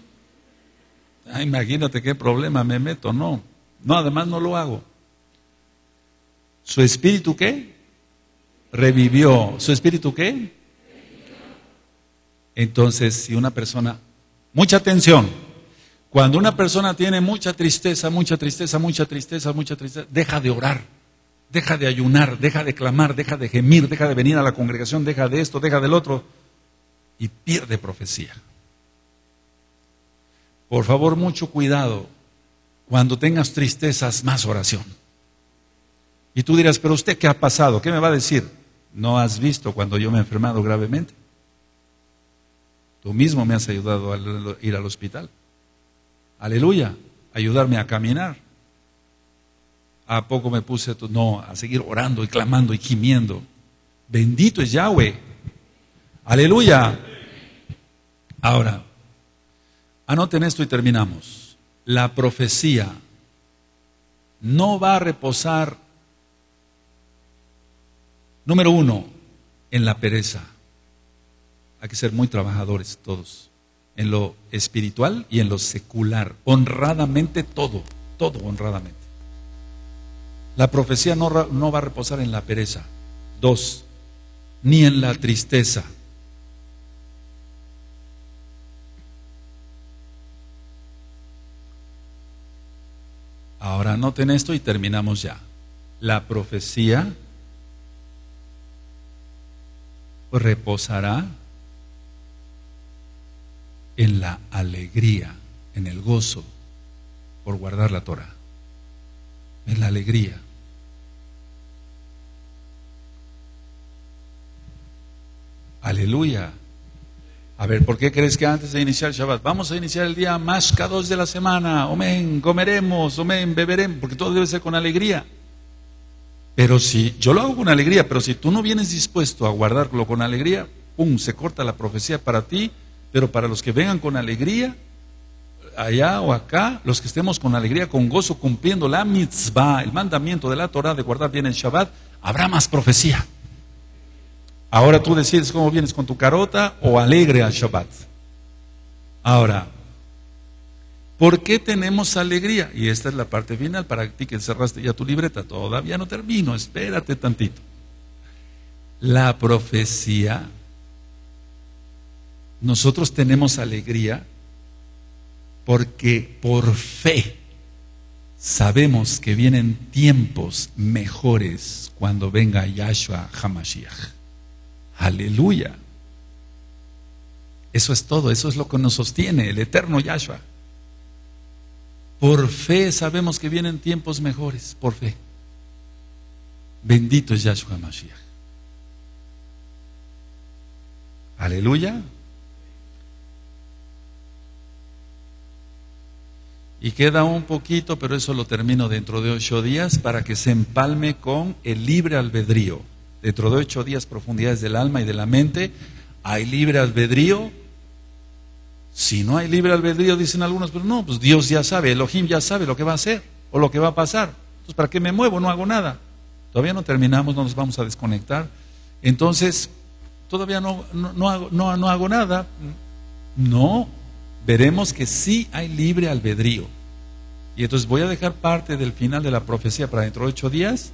Ah, imagínate qué problema me meto, no. No, además no lo hago. ¿Su espíritu qué? Revivió. ¿Su espíritu qué? Entonces, si una persona, mucha atención, cuando una persona tiene mucha tristeza, mucha tristeza, mucha tristeza, mucha tristeza, deja de orar, deja de ayunar, deja de clamar, deja de gemir, deja de venir a la congregación, deja de esto, deja del otro, y pierde profecía. Por favor, mucho cuidado, cuando tengas tristezas, más oración. Y tú dirás, pero usted, ¿qué ha pasado? ¿Qué me va a decir? ¿No has visto cuando yo me he enfermado gravemente? Tú mismo me has ayudado a ir al hospital. Aleluya, ayudarme a caminar. ¿A poco me puse tu? No, a seguir orando y clamando y gimiendo. Bendito es Yahweh. Aleluya. Ahora, anoten esto y terminamos. La profecía no va a reposar, número uno, en la pereza. Hay que ser muy trabajadores todos, en lo espiritual y en lo secular, honradamente todo, todo honradamente. La profecía no, no va a reposar en la pereza. Dos, ni en la tristeza. Ahora anoten esto y terminamos ya. La profecía reposará en la alegría, en el gozo por guardar la Torah, en la alegría. Aleluya. A ver, ¿por qué crees que antes de iniciar el Shabbat? Vamos a iniciar el día más Kadosh de la semana. Amén, comeremos, amén, beberemos, porque todo debe ser con alegría. Pero si, yo lo hago con alegría, pero si tú no vienes dispuesto a guardarlo con alegría, pum, se corta la profecía para ti. Pero para los que vengan con alegría, allá o acá, los que estemos con alegría, con gozo, cumpliendo la mitzvah, el mandamiento de la Torah de guardar bien el Shabbat, habrá más profecía. Ahora tú decides cómo vienes, con tu carota o alegre al Shabbat. Ahora, ¿por qué tenemos alegría? Y esta es la parte final, para ti que cerraste ya tu libreta, todavía no termino, espérate tantito. La profecía... Nosotros tenemos alegría porque por fe sabemos que vienen tiempos mejores cuando venga Yahshua Hamashiach. Aleluya. Eso es todo, eso es lo que nos sostiene el eterno Yahshua. Por fe sabemos que vienen tiempos mejores, por fe. Bendito es Yahshua Hamashiach. Aleluya. Y queda un poquito, pero eso lo termino dentro de ocho días para que se empalme con el libre albedrío. Dentro de ocho días, profundidades del alma y de la mente, ¿hay libre albedrío? Si no hay libre albedrío, dicen algunos, pero no, pues Dios ya sabe, Elohim ya sabe lo que va a hacer o lo que va a pasar. Entonces, ¿para qué me muevo? No hago nada. Todavía no terminamos, no nos vamos a desconectar. Entonces, todavía no, no, no, hago, no, no hago nada. No. Veremos que sí hay libre albedrío. Y entonces voy a dejar parte del final de la profecía para dentro de ocho días.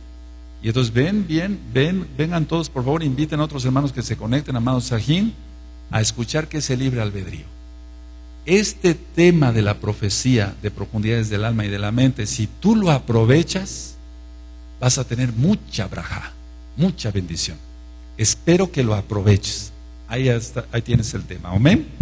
Y entonces ven, bien, ven, vengan todos, por favor, inviten a otros hermanos que se conecten, amados Sahim, a escuchar qué es el libre albedrío. este tema de la profecía de profundidades del alma y de la mente, si tú lo aprovechas, vas a tener mucha braja, mucha bendición. Espero que lo aproveches. Ahí, está, ahí tienes el tema. Amén.